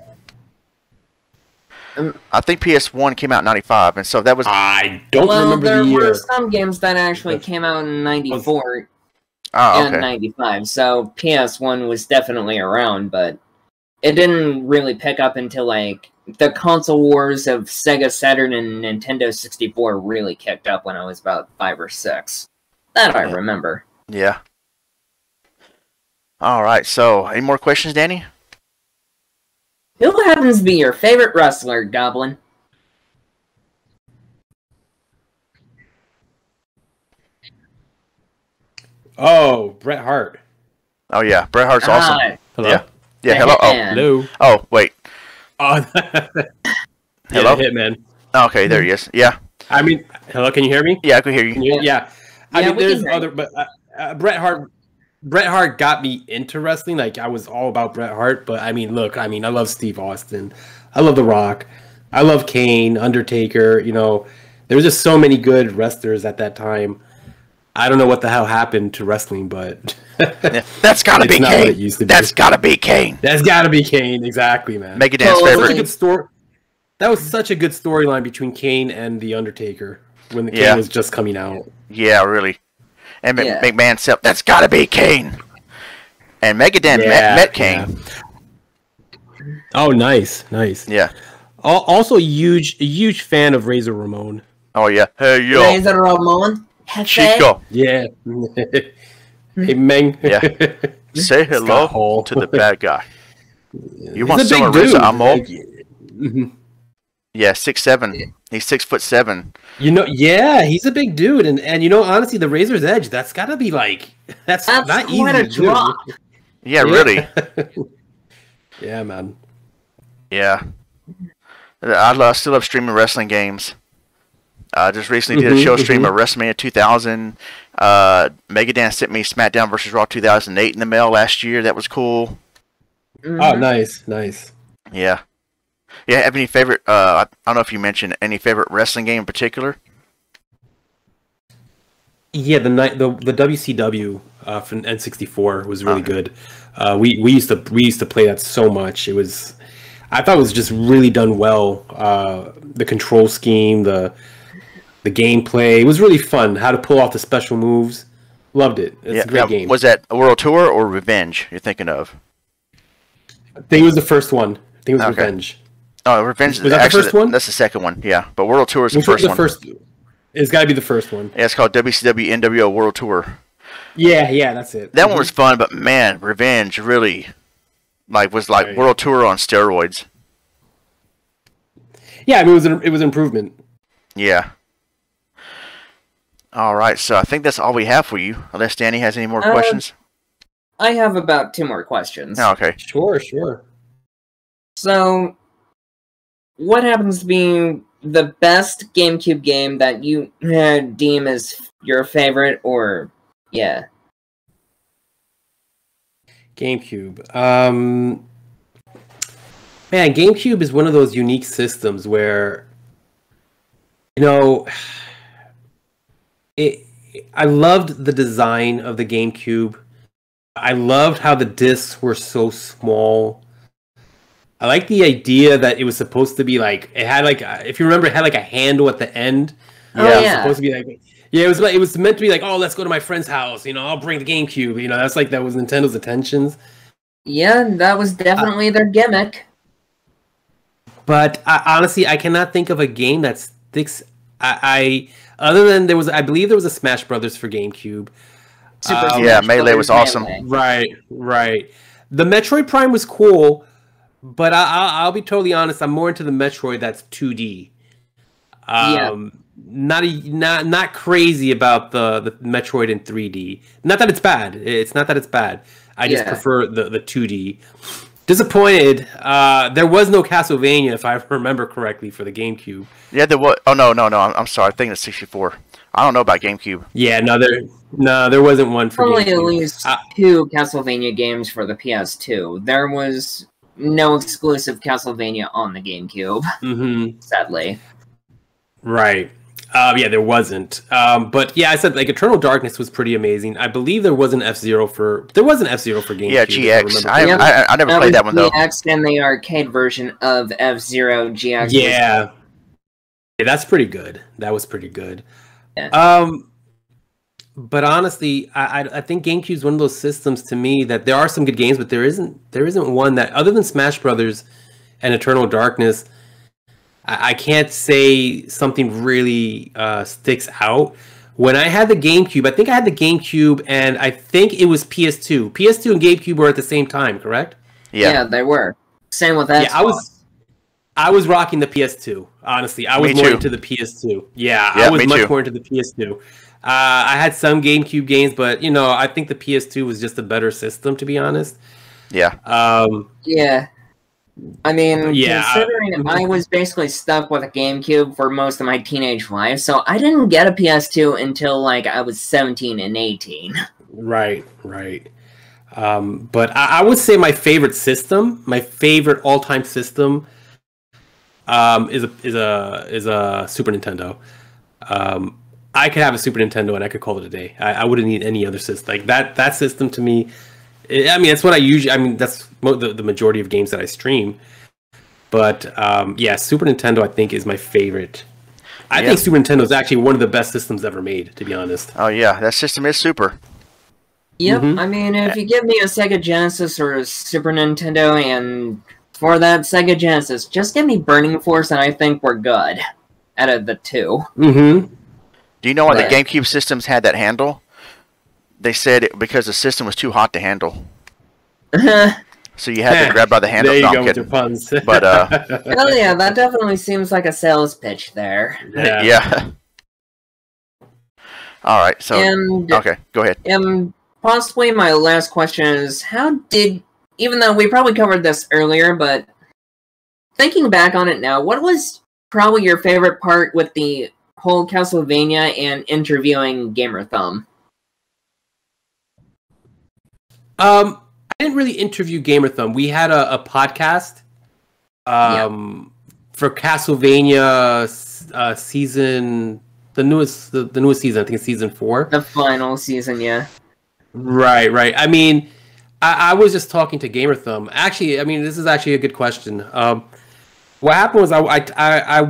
I think PS1 came out in '95, and so that was. I don't remember the year. Well, there were some games that actually came out in '94 and '95, so PS1 was definitely around, but it didn't really pick up until like the console wars of Sega Saturn and Nintendo 64 really kicked up when I was about 5 or 6. That I remember. Yeah. All right. So, any more questions, Danny? Who happens to be your favorite wrestler, Gobblin? Oh, Bret Hart. Oh, yeah. Bret Hart's awesome. Hello. Yeah, hello. Oh, hello. Oh, wait. Oh, hello? Hitman. Okay, there he is. Yeah. I mean, hello, can you hear me? Yeah, I can hear you. I mean, there's other, but Bret Hart got me into wrestling. Like, I was all about Bret Hart, but I mean, look, I love Steve Austin. I love The Rock. I love Kane, Undertaker. You know, there was just so many good wrestlers at that time. I don't know what the hell happened to wrestling, but that's gotta be Kane. That's gotta be Kane. That's gotta be Kane. Exactly, man. Make it dance favorite. That was such a good storyline between Kane and The Undertaker when the Kane was just coming out. Yeah, really. And McMahon said, that's gotta be Kane. And Megadeth met Kane. Oh, nice, nice. Yeah. Also, huge fan of Razor Ramon. Oh yeah. Hey yo. Razor Ramon. Chico. Yeah. Hey Meng. Yeah. Say hello to the bad guy. You want some of Razor Ramon? Yeah, 6'7". Yeah. He's 6'7". You know, yeah, he's a big dude, and you know, honestly, the Razor's Edge, that's gotta be like that's not easy to do. Yeah, really. Yeah, man. Yeah. I still love streaming wrestling games. I just recently did a show stream of WrestleMania 2000. Megadan sent me SmackDown vs. Raw 2008 in the mail last year. That was cool. Oh, nice, nice. Yeah. Yeah, have any favorite, I don't know if you mentioned any favorite wrestling game in particular? Yeah, the WCW from N64 was really good. We used to play that so much. It was, I thought it was just really done well. The control scheme, the gameplay, it was really fun. How to pull off the special moves, loved it. It's a great game. Was that World Tour or Revenge you're thinking of? I think it was the first one. I think it was Revenge. Oh, Revenge was that actually, the first one? That's the second one. Yeah, but World Tour is the first one. First, it's got to be the first one. Yeah, it's called WCW NWO World Tour. Yeah, yeah, that's it. That one was fun, but man, Revenge really was like World Tour on steroids. Yeah, I mean, it was an improvement. Yeah. All right, so I think that's all we have for you, unless Danny has any more questions. I have about 2 more questions. Oh, okay. Sure, sure. So, what happens to be the best GameCube game that you deem as your favorite, or... Yeah. GameCube. Man, GameCube is one of those unique systems where, you know, I loved the design of the GameCube. I loved how the discs were so small. I like the idea that it was supposed to be like, it had like, if you remember, it had like a handle at the end. Oh, yeah. It was supposed to be like... Yeah, it was meant to be like, oh, let's go to my friend's house. You know, I'll bring the GameCube. You know, that was Nintendo's intentions. Yeah, that was definitely their gimmick. But honestly, I cannot think of a game that sticks. Other than I believe there was a Smash Brothers for GameCube. Yeah, Melee was awesome. Right, right. The Metroid Prime was cool, but I'll be totally honest. I'm more into the Metroid that's 2D. Yeah. Not crazy about the Metroid in 3D. Not that it's bad. It's not that it's bad. I just prefer the 2D. Disappointed. There was no Castlevania, if I remember correctly, for the GameCube. Yeah, there was. Oh no. I'm sorry. I think it's 64. I don't know about GameCube. Yeah, no, there wasn't one for. Probably GameCube. At least 2 Castlevania games for the PS2. There was no exclusive Castlevania on the GameCube. Sadly. Right. Yeah, there wasn't. But yeah, I said like Eternal Darkness was pretty amazing. I believe there was an F-Zero for GameCube. Yeah, GX. I never played that one though. GX and the arcade version of F-Zero GX. Yeah. Yeah, that's pretty good. That was pretty good. Yeah. But honestly, I think GameCube's one of those systems to me that there are some good games, but there isn't one that other than Smash Brothers and Eternal Darkness. I can't say something really sticks out. When I had the GameCube, I think I had the GameCube, and I think it was PS2. PS2 and GameCube were at the same time, correct? Yeah, yeah, they were. Same with Xbox. Yeah, I was rocking the PS2. Honestly, I was more into the PS2. Yeah, I was much more into the PS2. I had some GameCube games, but you know, I think the PS2 was just a better system, to be honest. Yeah. Yeah. I mean, considering I was basically stuck with a GameCube for most of my teenage life, so I didn't get a PS2 until, like, I was 17 and 18. Right, right. But I would say my favorite system, my favorite all-time system, is a Super Nintendo. I could have a Super Nintendo and I could call it a day. I wouldn't need any other system. Like, that system to me... I mean, that's what I usually... I mean, that's the majority of games that I stream. But, yeah, Super Nintendo, I think, is my favorite. I think Super Nintendo is actually one of the best systems ever made, to be honest. Oh, yeah, that system is super. Yep, I mean, if you give me a Sega Genesis or a Super Nintendo and for that Sega Genesis, just give me Burning Force and I think we're good. Out of the two. Mm-hmm. Do you know why the GameCube systems had that handle? They said it because the system was too hot to handle. So you had to grab by the handle. There you go with your puns. But, oh yeah, that definitely seems like a sales pitch there. Yeah. All right. So okay, go ahead. Possibly my last question is: how did, even though we probably covered this earlier, but thinking back on it now, what was probably your favorite part with the whole Castlevania and interviewing GamerThumb? I didn't really interview GamerThumb. We had a podcast for Castlevania season, the newest season. I think it's season 4. The final season, yeah. Right, right. I mean, I was just talking to GamerThumb. Actually, I mean, this is actually a good question. What happened was I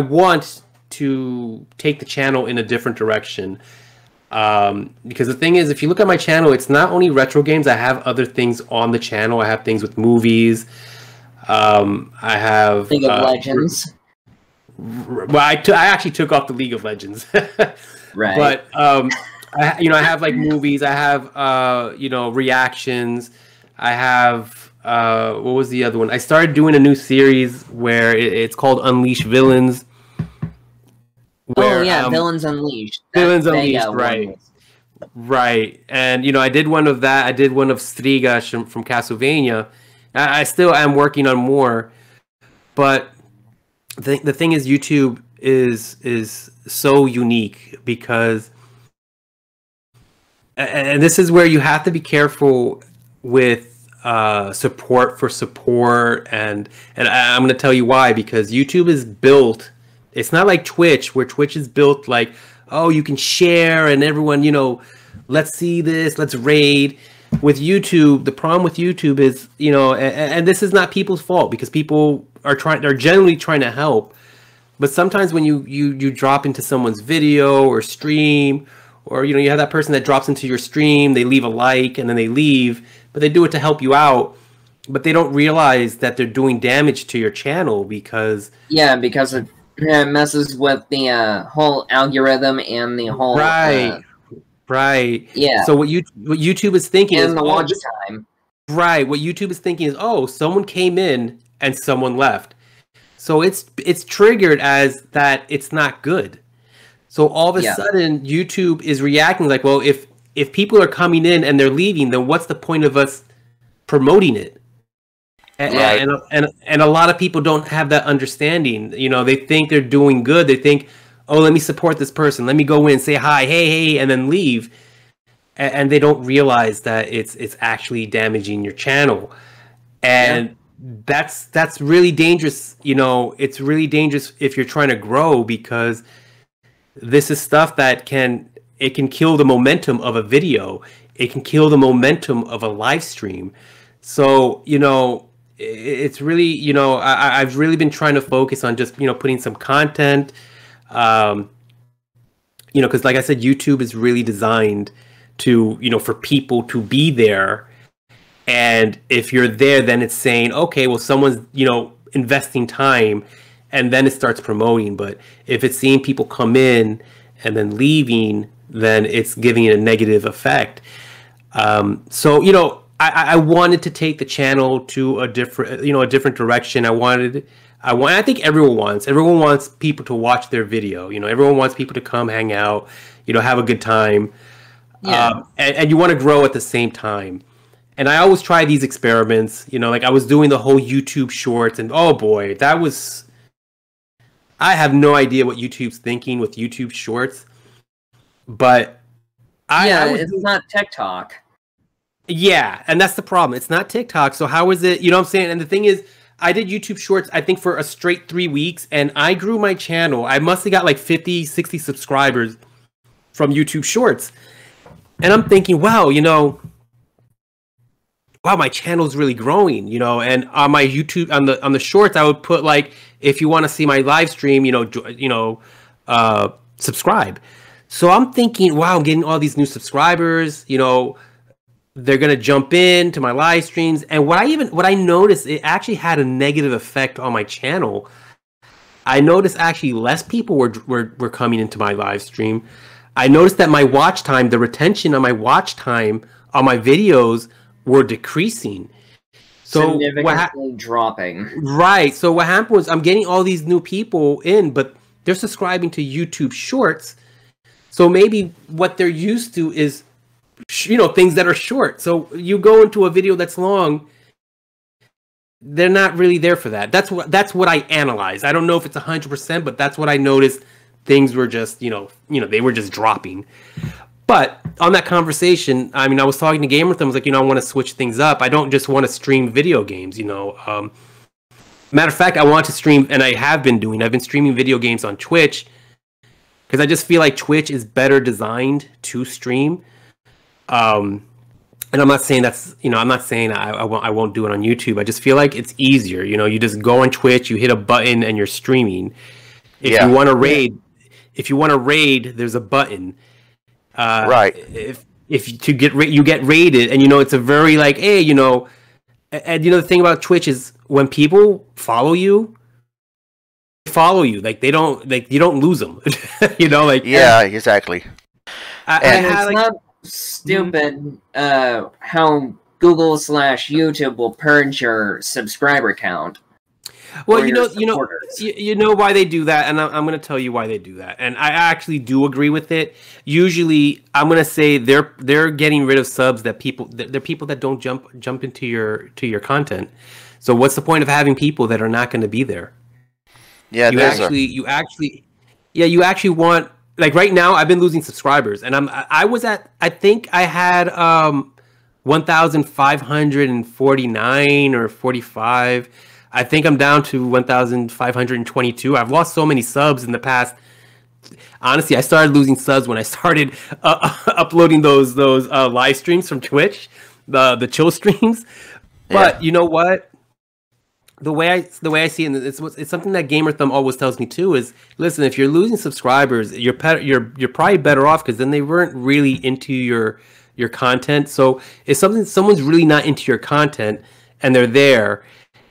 want to take the channel in a different direction. Because the thing is, if you look at my channel, it's not only retro games. I have other things on the channel. I have things with movies. I have League of Legends. Well, I actually took off the League of Legends. Right. But I have like movies. I have reactions. I have what was the other one? I started doing a new series where it's called Unleash Villains. Where, Villains Unleashed. Villains Unleashed, right. Right. And, I did one of that. I did one of Striga from Castlevania. I still am working on more. But the thing is, YouTube is so unique because... And this is where you have to be careful with support. And I'm going to tell you why. Because YouTube is built... It's not like Twitch, where Twitch is built like, oh, you can share and everyone, let's see this, let's raid. With YouTube, the problem with YouTube is, and this is not people's fault because people are generally trying to help. But sometimes when you drop into someone's video or stream, or, you have that person that drops into your stream, they leave a like and then they leave, but they do it to help you out. But they don't realize that they're doing damage to your channel because... Yeah, because of... Yeah, it messes with the whole algorithm and the whole right. Yeah. So what YouTube is thinking is the watch time. Right. What YouTube is thinking is, oh, someone came in and someone left, so it's triggered as that it's not good. So all of a sudden, YouTube is reacting like, well, if people are coming in and they're leaving, then what's the point of us promoting it? And a lot of people don't have that understanding. They think they're doing good. They think, oh, let me support this person. Let me go in, say hi, hey, and then leave. And they don't realize that it's actually damaging your channel. And that's really dangerous. It's really dangerous if you're trying to grow, because this is stuff that can kill the momentum of a video. It can kill the momentum of a live stream. So, it's really, I've really been trying to focus on just, putting some content, because like I said, YouTube is really designed to, for people to be there. And if you're there, then it's saying, okay, well, someone's, investing time, and then it starts promoting. But if it's seeing people come in and then leaving, then it's giving it a negative effect. So, I wanted to take the channel to a different direction. I think everyone wants people to watch their video. Everyone wants people to come hang out, have a good time. Yeah. And you want to grow at the same time. And I always try these experiments, like I was doing the whole YouTube shorts, and oh boy, I have no idea what YouTube's thinking with YouTube shorts, but it's not TikTok. Yeah, and that's the problem. It's not TikTok, so how is it? You know what I'm saying? And the thing is, I did YouTube Shorts, I think, for a straight 3 weeks, and I grew my channel. I must have got like 50, 60 subscribers from YouTube Shorts. And I'm thinking, wow, my channel's really growing, and on my YouTube, on the Shorts, I would put like, if you want to see my live stream, subscribe. So I'm thinking, wow, I'm getting all these new subscribers, They're gonna jump in to my live streams, and what I noticed, it actually had a negative effect on my channel. I noticed actually less people were coming into my live stream. I noticed that my watch time, the retention on my watch time on my videos were decreasing. So significantly dropping. Right. So what happened was I'm getting all these new people in, but they're subscribing to YouTube Shorts. So maybe what they're used to is, you know, things that are short. So you go into a video that's long, they're not really there for that. That's what I analyzed. I don't know if it's 100%, but that's what I noticed. Things were just, they were just dropping. But on that conversation, I mean, I was talking to GamerThumb. I was like, I want to switch things up. I don't just want to stream video games, matter of fact, I want to stream, and I have been doing, I've been streaming video games on Twitch, because I just feel like Twitch is better designed to stream. And I'm not saying that's, I'm not saying I won't do it on YouTube. I just feel like it's easier. You just go on Twitch, you hit a button, and you're streaming. If you want to raid, if you want to raid, there's a button. Right. If to get you get raided, and it's a very like, hey, and the thing about Twitch is when people follow you, like they don't, you don't lose them, Yeah, exactly. And it's like, not stupid how Google/YouTube will purge your subscriber count. Well, you know why they do that, and I'm going to tell you why they do that. And I actually do agree with it. Usually, I'm going to say they're getting rid of subs that they're people that don't jump into your content. So what's the point of having people that are not going to be there? Yeah, you actually want, like right now I've been losing subscribers, and I was at, I think I had 1,549 or 45. I think I'm down to 1,522. I've lost so many subs in the past. Honestly, I started losing subs when I started uploading those live streams from Twitch, the chill streams. But you know what? The way I see it, and it's something that GamerThumb always tells me too, is listen, if you're losing subscribers, you're probably better off, because then they weren't really into your content. So if someone's really not into your content, and they're there,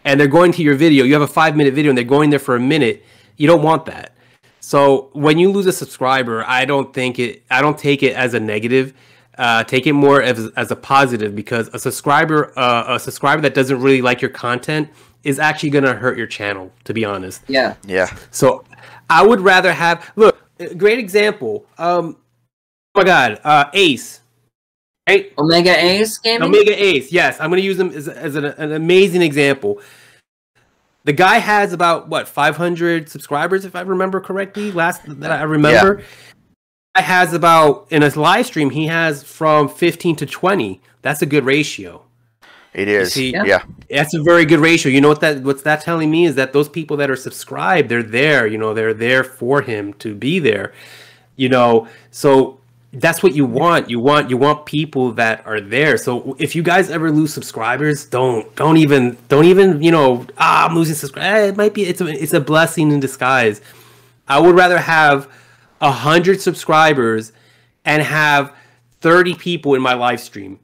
and they're going to your video, you have a 5-minute video and they're going there for a minute, you don't want that. So when you lose a subscriber, I don't take it as a negative, take it more as a positive, because a subscriber that doesn't really like your content is actually going to hurt your channel, to be honest. Yeah. Yeah. So I would rather have, look, great example. Oh my God, Ace. Right? Omega Ace Gaming? Omega Ace, yes. I'm going to use him as an amazing example. The guy has about, what, 500 subscribers, if I remember correctly, last that I remember. Yeah. I has about, in his live stream, he has from 15 to 20. That's a good ratio. It is, yeah. That's a very good ratio. You know what what's that telling me is that those people that are subscribed, they're there. They're there for him to be there. So... that's what you want. You want people that are there. So if you guys ever lose subscribers, don't even I'm losing subscribers. It might be it's a blessing in disguise. I would rather have 100 subscribers and have 30 people in my live stream.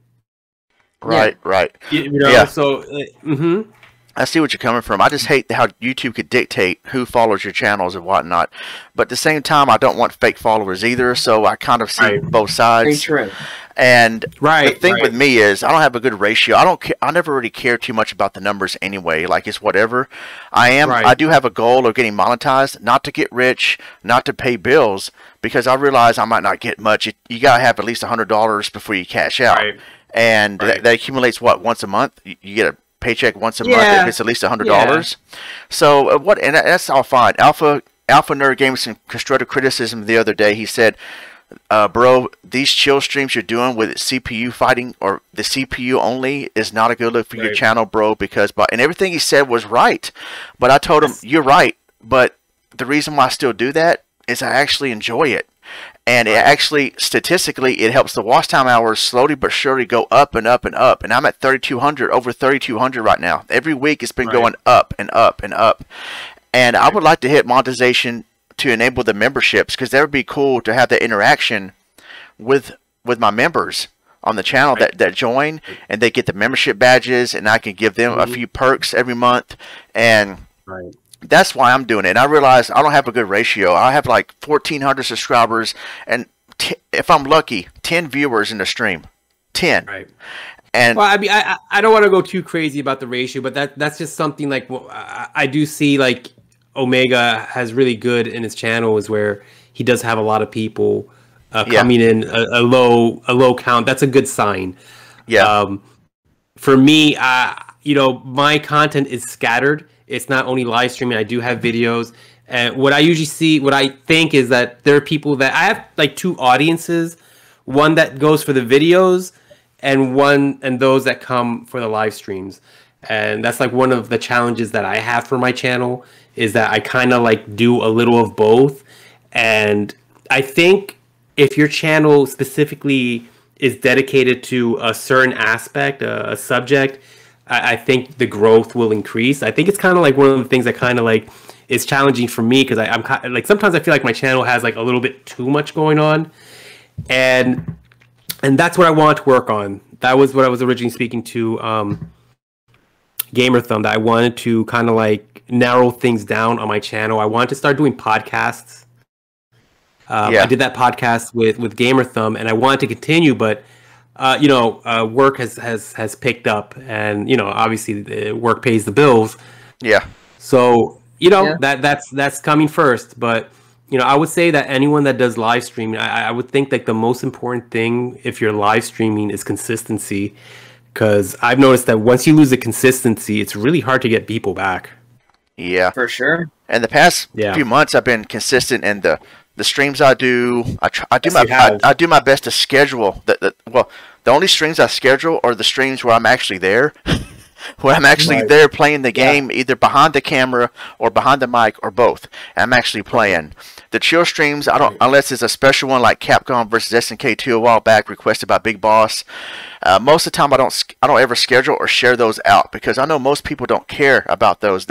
Right, yeah. Right. Yeah. So I see what you're coming from. I just hate how YouTube could dictate who follows your channels and whatnot. But at the same time, I don't want fake followers either, so I kind of see both sides. Very true. And the thing with me is I don't have a good ratio. I never really care too much about the numbers anyway. Like, it's whatever. I do have a goal of getting monetized, not to get rich, not to pay bills, because I realize I might not get much. You got to have at least $100 before you cash out. Right. And that accumulates, what, once a month? You get a paycheck once a month if it's at least $100. Yeah. So what? And that's all fine. Alpha Nerd gave me some constructive criticism the other day. He said, "Bro, these chill streams you're doing with CPU fighting or the CPU only is not a good look for your channel, bro." And everything he said was right. But I told him, "You're right. But the reason why I still do that is I actually enjoy it." And it actually, statistically, it helps the watch time hours slowly but surely go up and up and up. And I'm at 3,200, over 3,200 right now. Every week it's been going up and up and up. And I would like to hit monetization to enable the memberships, because that would be cool to have the interaction with my members. on the channel that join, and they get the membership badges, and I can give them a few perks every month, and that's why I'm doing it. And I realize I don't have a good ratio. I have like 1,400 subscribers, and if I'm lucky, 10 viewers in the stream, 10. Right. And well, I mean, I don't want to go too crazy about the ratio, but that's just something like I do see like Omega has really good in his channel is where he does have a lot of people coming in a low count. That's a good sign. Yeah. For me, you know, my content is scattered. It's not only live streaming. I do have videos, and what I usually see, what I think is that there are people that I have like two audiences, one that goes for the videos, and one and those that come for the live streams, and that's like one of the challenges that I have for my channel is that I kind of like do a little of both, and I think if your channel specifically is dedicated to a certain aspect, a subject, I think the growth will increase. I think it's kind of like one of the things that kind of like is challenging for me because I'm like sometimes I feel like my channel has like a little bit too much going on, and that's what I want to work on. That was what I was originally speaking to GamerThumb, that I wanted to kind of like narrow things down on my channel. I wanted to start doing podcasts. I did that podcast with GamerThumb, and I wanted to continue, but you know, work has picked up, and you know, obviously, the work pays the bills. Yeah. So you know that's coming first, but. You know, I would say that anyone that does live streaming, I would think that the most important thing if you're live streaming is consistency, because I've noticed that once you lose the consistency, it's really hard to get people back. Yeah, for sure. And the past few months, I've been consistent in the streams I do. I do my best to schedule the only streams I schedule are the streams where I'm actually there. Where I'm actually there playing the game, either behind the camera or behind the mic or both. I'm actually playing. The chill streams, I don't, unless it's a special one like Capcom versus SNK 2 a while back, requested by Big Boss. Most of the time, I don't ever schedule or share those out because I know most people don't care about those.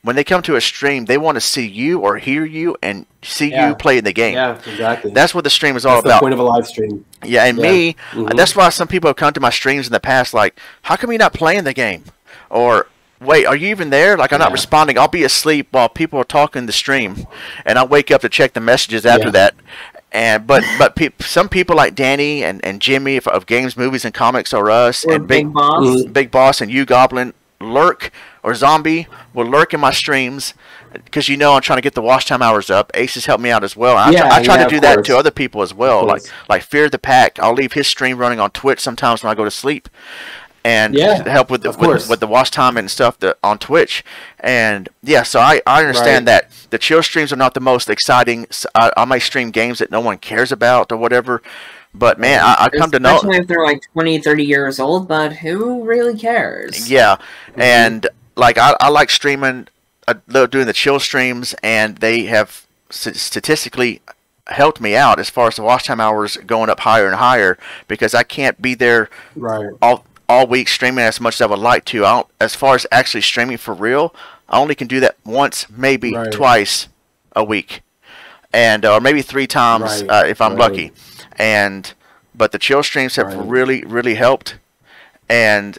When they come to a stream, they want to see you or hear you and see you playing the game. Yeah, exactly. That's what the stream is all about. That's the point of a live stream. Yeah, and me, that's why some people have come to my streams in the past like, how come you're not playing the game? Or, wait, are you even there? Like, I'm not responding. I'll be asleep while people are talking the stream, and I'll wake up to check the messages after that. And some people like Danny and Jimmy of Games, Movies, and Comics or Us, or and Big Boss and you, Goblin, lurk or Zombie will lurk in my streams because, you know, I'm trying to get the watch time hours up. Ace has helped me out as well. I try to do that to other people as well, like Fear the Pack. I'll leave his stream running on Twitch sometimes when I go to sleep. And help with the watch time and stuff on Twitch. And, yeah, so I understand that. The chill streams are not the most exciting. I might stream games that no one cares about or whatever. But, man, I come to know. Especially if they're, like, 20, 30 years old. But who really cares? Yeah. And, like, I like streaming, doing the chill streams. And they have statistically helped me out as far as the watch time hours going up higher and higher. Because I can't be there all week streaming as much as I would like to. I don't, as far as actually streaming for real, I only can do that once, maybe twice a week, and or maybe three times if I'm lucky. And but the chill streams have really helped, and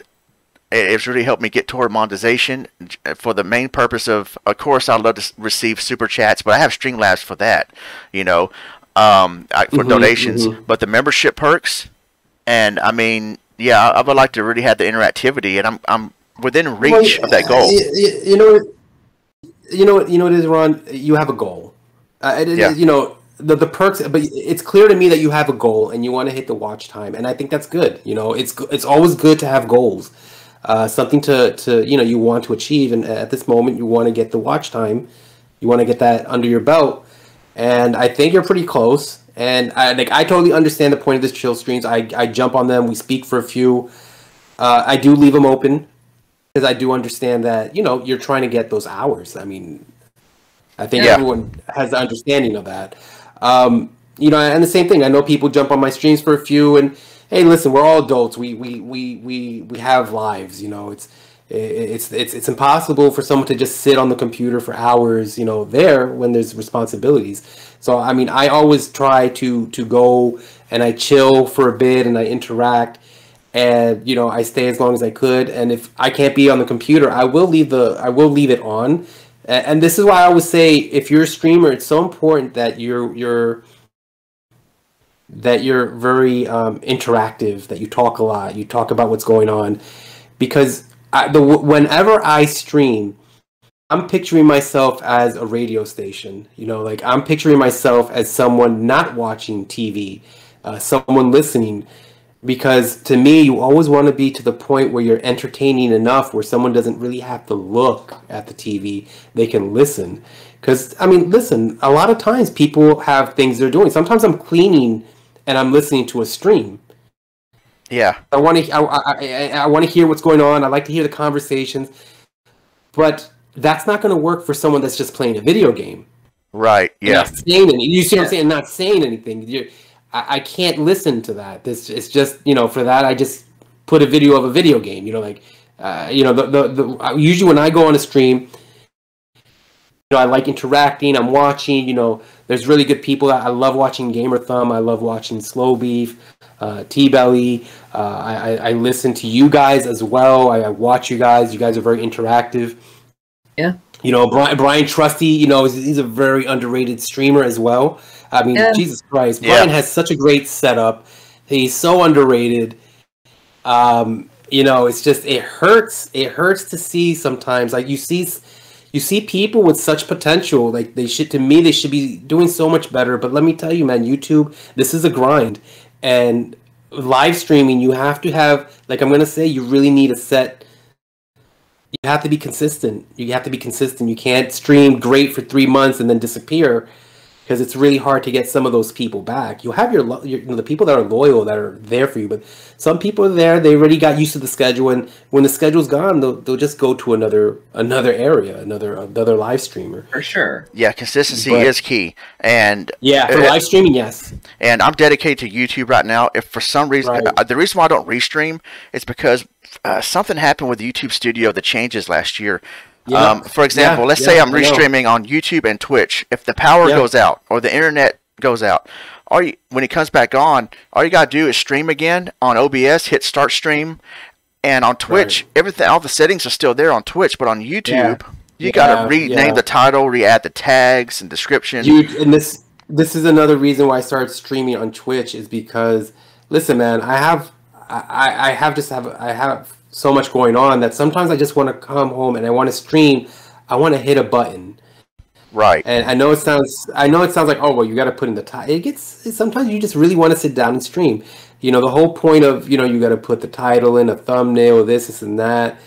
it's really helped me get toward monetization for the main purpose of course, I love to receive super chats, but I have Streamlabs for that, you know, for donations. But the membership perks, and I mean. Yeah, I would like to really have the interactivity, and I'm within reach of that goal. You know what it is, Ron. You have a goal. You know the perks, but it's clear to me that you have a goal and you want to hit the watch time, and I think that's good. You know, it's always good to have goals, something to you know you want to achieve, and at this moment you want to get the watch time, you want to get that under your belt, and I think you're pretty close. And I totally understand the point of this chill streams. I jump on them. We speak for a few. I do leave them open because I do understand that, you know, you're trying to get those hours. I mean, I think everyone has the understanding of that. You know, and the same thing. I know people jump on my streams for a few and, hey, listen, we're all adults. We have lives, you know. It's It's impossible for someone to just sit on the computer for hours, you know, there when there's responsibilities. So, I mean, I always try to go and I chill for a bit and I interact and, you know, I stay as long as I could. And if I can't be on the computer, I will leave it on. And this is why I always say, if you're a streamer, it's so important that you're very interactive, that you talk a lot, you talk about what's going on, because whenever I stream, I'm picturing myself as a radio station, you know, like I'm picturing myself as someone not watching TV, someone listening, because to me, you always want to be to the point where you're entertaining enough where someone doesn't really have to look at the TV, they can listen. Because, I mean, listen, a lot of times people have things they're doing. Sometimes I'm cleaning and I'm listening to a stream. Yeah, I want to hear what's going on. I like to hear the conversations, but that's not going to work for someone that's just playing a video game, right? Yeah, not saying anything. You see what I'm saying? Not saying anything. I can't listen to that. This it's just, you know, for that I just put a video of a video game. You know, like you know, usually when I go on a stream, you know, I like interacting. I'm watching. You know, there's really good people. I love watching GamerThumb. I love watching Slow Beef. T-Belly, I listen to you guys as well. I watch you guys. You guys are very interactive. Yeah. You know, Brian Trusty, you know, he's a very underrated streamer as well. I mean, yeah. Jesus Christ. Brian has such a great setup. He's so underrated. You know, it's just, it hurts. It hurts to see sometimes. Like, you see people with such potential. Like, to me, they should be doing so much better. But let me tell you, man, YouTube, this is a grind. And live streaming, you have to have, like I'm going to say, you really need a set. You have to be consistent. You have to be consistent. You can't stream great for 3 months and then disappear, because it's really hard to get some of those people back. You'll have your you know, the people that are loyal, that are there for you. But some people are there, they already got used to the schedule. And when the schedule's gone, they'll just go to another area, another live streamer. For sure. Yeah, consistency is key. And yeah, for live streaming, yes. And I'm dedicated to YouTube right now. If for some reason, the reason why I don't restream is because something happened with YouTube Studio, the changes last year. Yeah. For example, let's say I'm restreaming on YouTube and Twitch. If the power goes out or the internet goes out, when it comes back on, all you gotta do is stream again on OBS, hit start stream, and on Twitch, everything, all the settings are still there on Twitch, but on YouTube, you gotta rename the title, re-add the tags and description. And this is another reason why I started streaming on Twitch, is because, listen, man, I have so much going on that sometimes I just want to come home and I want to stream. I want to hit a button, right? And I know it sounds like, oh well, you got to put in the title. Sometimes you just really want to sit down and stream. You know, the whole point of, you know, you got to put the title in, a thumbnail, this and that.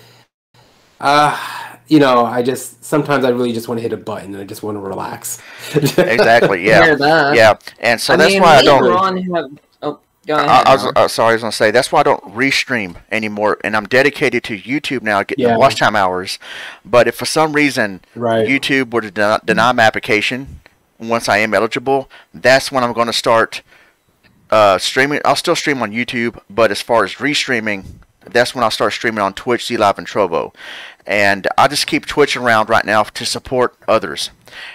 You know, sometimes I really just want to hit a button and I just want to relax. Exactly. Yeah. Yeah. And so that's why I don't. I was going to say, that's why I don't restream anymore, and I'm dedicated to YouTube now, getting the watch time hours. But if for some reason YouTube were to deny my application once I am eligible, that's when I'm going to start streaming. I'll still stream on YouTube, but as far as restreaming, that's when I'll start streaming on Twitch, DLive, and Trovo. And I just keep Twitch around right now to support others.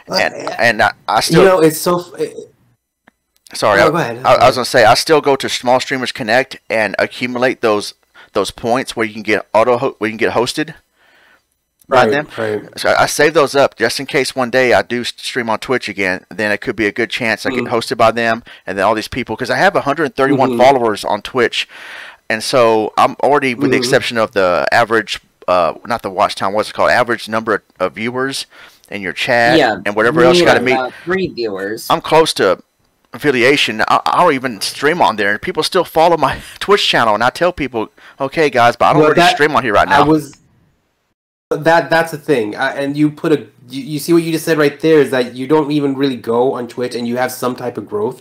And I still... You know, it's so... Sorry, oh, I was going to say, I still go to Small Streamers Connect and accumulate those points where you can get hosted by them. Right. So I save those up just in case one day I do stream on Twitch again. Then it could be a good chance I get hosted by them, and then all these people, because I have 131 followers on Twitch, and so I'm already, with the exception of the average, not the watch time, what's it called, average number of viewers in your chat and whatever else you got to meet. 3 viewers. I'm close to affiliation. I don't even stream on there, and people still follow my Twitch channel, and I tell people, okay guys, but I don't really stream on here right now. That's the thing. And you see what you just said right there, is that you don't even really go on Twitch and you have some type of growth.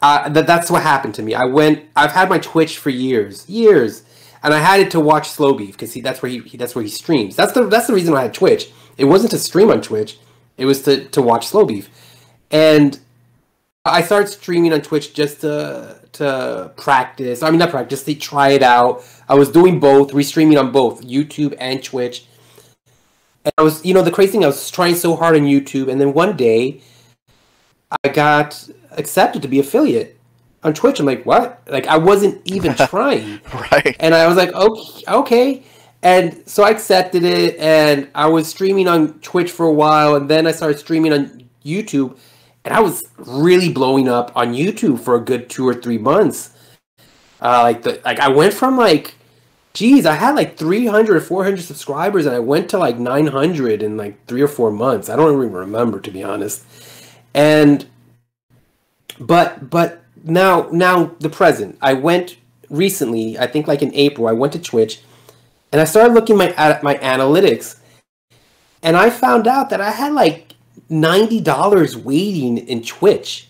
That's what happened to me. I've had my Twitch for years, and I had it to watch Slow Beef, because that's where he streams. That's the reason I had Twitch. It wasn't to stream on Twitch, it was to watch Slow Beef. And I started streaming on Twitch just to practice. I mean, not practice, to try it out. I was doing both, restreaming on both YouTube and Twitch. And I was, you know, the crazy thing, I was trying so hard on YouTube, and then one day, I got accepted to be affiliate on Twitch. I'm like, what? Like, I wasn't even trying. Right. And I was like, okay. And so I accepted it, and I was streaming on Twitch for a while, and then I started streaming on YouTube, and I was really blowing up on YouTube for a good 2 or 3 months. I went from like, geez, I had like 300 or 400 subscribers, and I went to like 900 in like 3 or 4 months. I don't even remember, to be honest. And but now the present. I went recently, I think like in April, I went to Twitch. And I started looking at my analytics, and I found out that I had like $90 waiting in Twitch.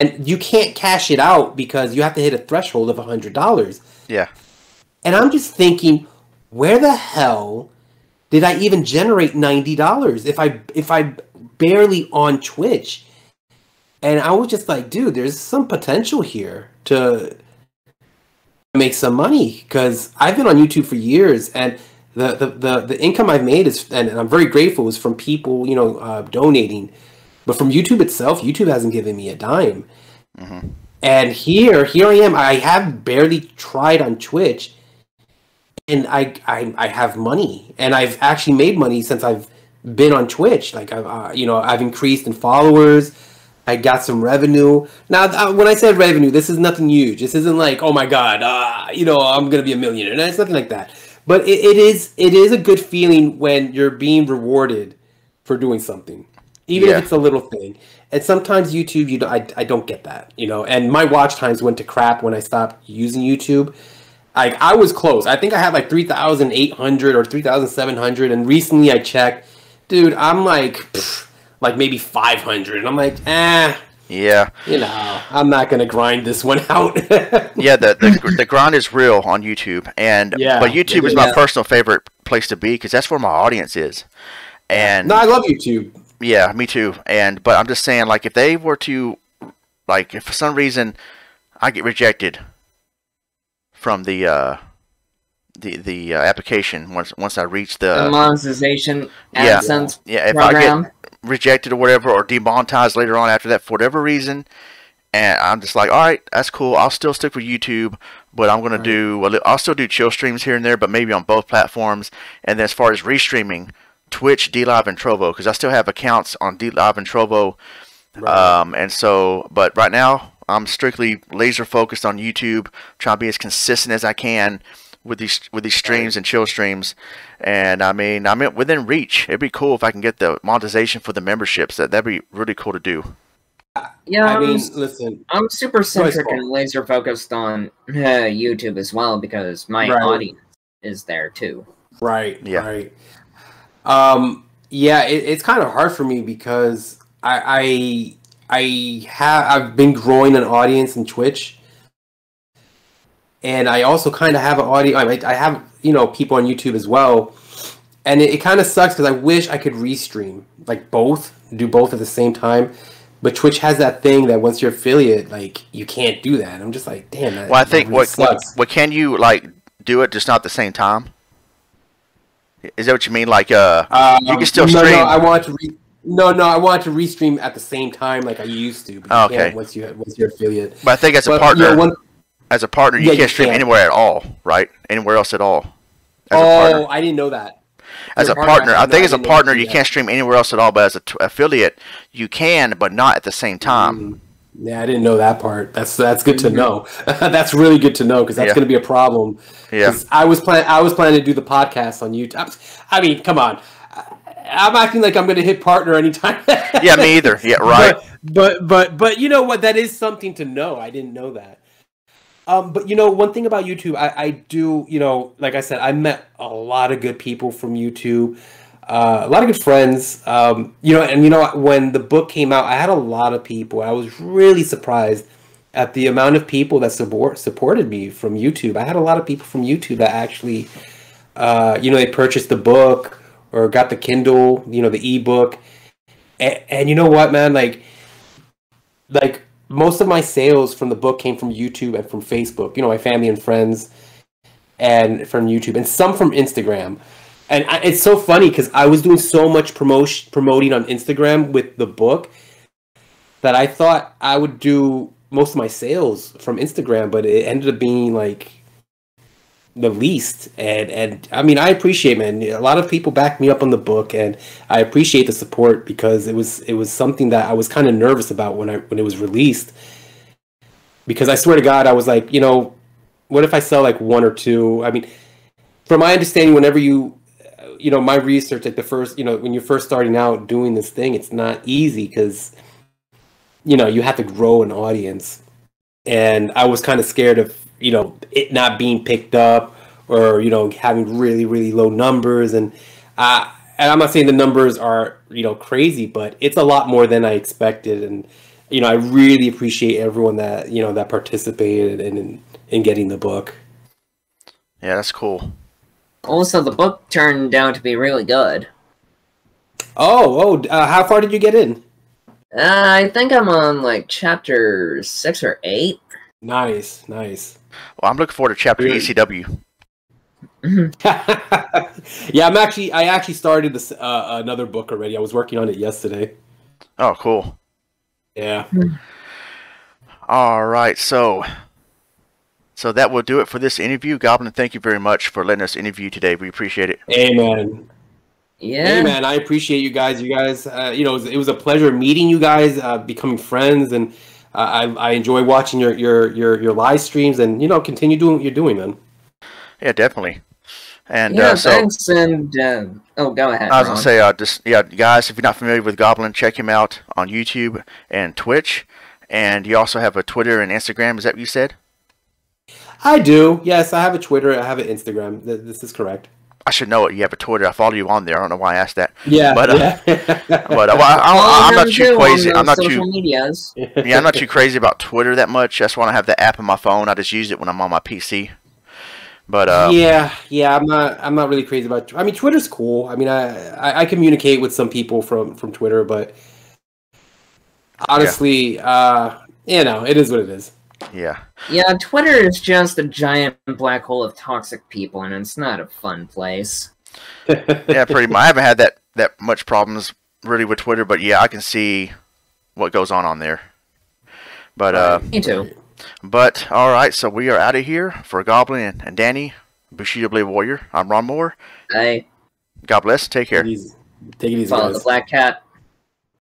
And you can't cash it out because you have to hit a threshold of $100. Yeah. And I'm just thinking, where the hell did I even generate $90 if I barely on Twitch? And I was just like, dude, there's some potential here to make some money, because I've been on YouTube for years, and the income I've made is, and I'm very grateful, is from people, you know, donating, but from YouTube itself, YouTube hasn't given me a dime. Mm-hmm. And here I am. I have barely tried on Twitch, and I have money, and I've actually made money since I've been on Twitch. Like I've increased in followers. I got some revenue. Now, when I said revenue, this is nothing huge. This isn't like, oh my God, you know, I'm gonna be a millionaire. No, it's nothing like that. But it is a good feeling when you're being rewarded for doing something, even if it's a little thing. And sometimes YouTube, I don't get that, you know. And my watch times went to crap when I stopped using YouTube. I was close. I think I had like 3,800 or 3,700, and recently I checked, dude. I'm like. Pfft, like maybe 500, and I'm like, yeah, you know, I'm not gonna grind this one out. Yeah, the grind is real on YouTube, and but YouTube is my personal favorite place to be, because that's where my audience is. And no, I love YouTube. Yeah, me too. And but I'm just saying, like, if they were to, like, if for some reason I get rejected from the application once I reach the monetization AdSense program. I get rejected or whatever, or demonetized later on after that for whatever reason, and I'm just like, all right, that's cool, I'll still stick with YouTube, but I'm gonna I'll still do chill streams here and there, but maybe on both platforms. And then as far as restreaming, Twitch, DLive, and Trovo, because I still have accounts on DLive and Trovo, and so, but right now I'm strictly laser focused on YouTube, trying to be as consistent as I can with these streams and chill streams. And I mean within reach, it'd be cool if I can get the monetization for the memberships. That'd be really cool to do. Yeah, I mean, listen, I'm super centric and laser focused on YouTube as well, because my audience is there too. Right. Yeah. Right. Yeah, it's kind of hard for me, because I've been growing an audience in Twitch. And I also kind of have an audience. I have, you know, people on YouTube as well, and it kind of sucks, because I wish I could restream, like, do both at the same time. But Twitch has that thing that once you're affiliate, like, you can't do that. I'm just like, damn. That, well, I think really what can you, like, do it just not at the same time? Is that what you mean? Like, you can still stream. No, I want to restream at the same time, like I used to. But you can't once you're affiliate. But I think as a partner. You know, as a partner, you can't stream anywhere at all, right? Anywhere else at all. Oh, I didn't know that. As a partner, I think as a partner, you can't stream anywhere else at all, but as an affiliate, you can, but not at the same time. Yeah, I didn't know that part. That's good to know. That's really good to know, because that's going to be a problem. Yeah. I was planning to do the podcast on YouTube. I mean, come on. I'm acting like I'm going to hit partner anytime. Yeah, me either. Yeah, right. But you know what? That is something to know. I didn't know that. But, you know, one thing about YouTube, I do, you know, like I said, I met a lot of good people from YouTube, a lot of good friends, you know, and, you know, when the book came out, I had a lot of people. I was really surprised at the amount of people that supported me from YouTube. I had a lot of people from YouTube that actually, you know, they purchased the book or got the Kindle, you know, the ebook. And you know what, man, like, like most of my sales from the book came from YouTube and from Facebook, you know, my family and friends, and from YouTube, and some from Instagram. And it's so funny because I was doing so much promoting on Instagram with the book that I thought I would do most of my sales from Instagram, but it ended up being like the least. And I mean, I appreciate, man, a lot of people backed me up on the book, and I appreciate the support because it was something that I was kind of nervous about when it was released, because I swear to God, I was like, you know, what if I sell like one or two? I mean, from my understanding, whenever you know, my research, like the first, you know, when you're first starting out doing this thing, it's not easy because, you know, you have to grow an audience. And I was kind of scared of, you know, it not being picked up, or, you know, having really, really low numbers. And I'm not saying the numbers are, you know, crazy, but it's a lot more than I expected. And, you know, I really appreciate everyone that, you know, that participated in getting the book. Yeah, that's cool. Also, the book turned out to be really good. How far did you get in? I think I'm on, like, chapter 6 or 8. Nice, nice. Well, I'm looking forward to chapter ECW. Yeah, I actually started this another book already. I was working on it yesterday. Oh, cool. Yeah. All right, so that will do it for this interview. Gobblin, thank you very much for letting us interview today. We appreciate it. Hey, man. Yeah. Hey, man, I appreciate you guys. You guys, you know, it was a pleasure meeting you guys, becoming friends, and I enjoy watching your live streams, and, you know, continue doing what you're doing, man. Yeah, definitely. And yeah, thanks. Go ahead. I was gonna say, guys, if you're not familiar with Gobblin, check him out on YouTube and Twitch, and you also have a Twitter and Instagram. Is that what you said? I do. Yes, I have a Twitter. I have an Instagram. This is correct. I should know it. You have a Twitter. I follow you on there. I don't know why I asked that. Yeah. But I'm not too crazy. I'm not too crazy about Twitter that much. That's why I have the app on my phone. I just use it when I'm on my PC. But yeah, I'm not really crazy about. I mean, Twitter's cool. I mean, I communicate with some people from Twitter, but honestly, yeah. You know, it is what it is. Yeah. Yeah, Twitter is just a giant black hole of toxic people, and it's not a fun place. Yeah, pretty much. I haven't had that much problems really with Twitter, but yeah, I can see what goes on there. But me too. But all right, so we are out of here for Gobblin and Danny, Bushido Blade Warrior. I'm Ronmower. Hey. God bless. Take care. Take it easy. Follow the black cat.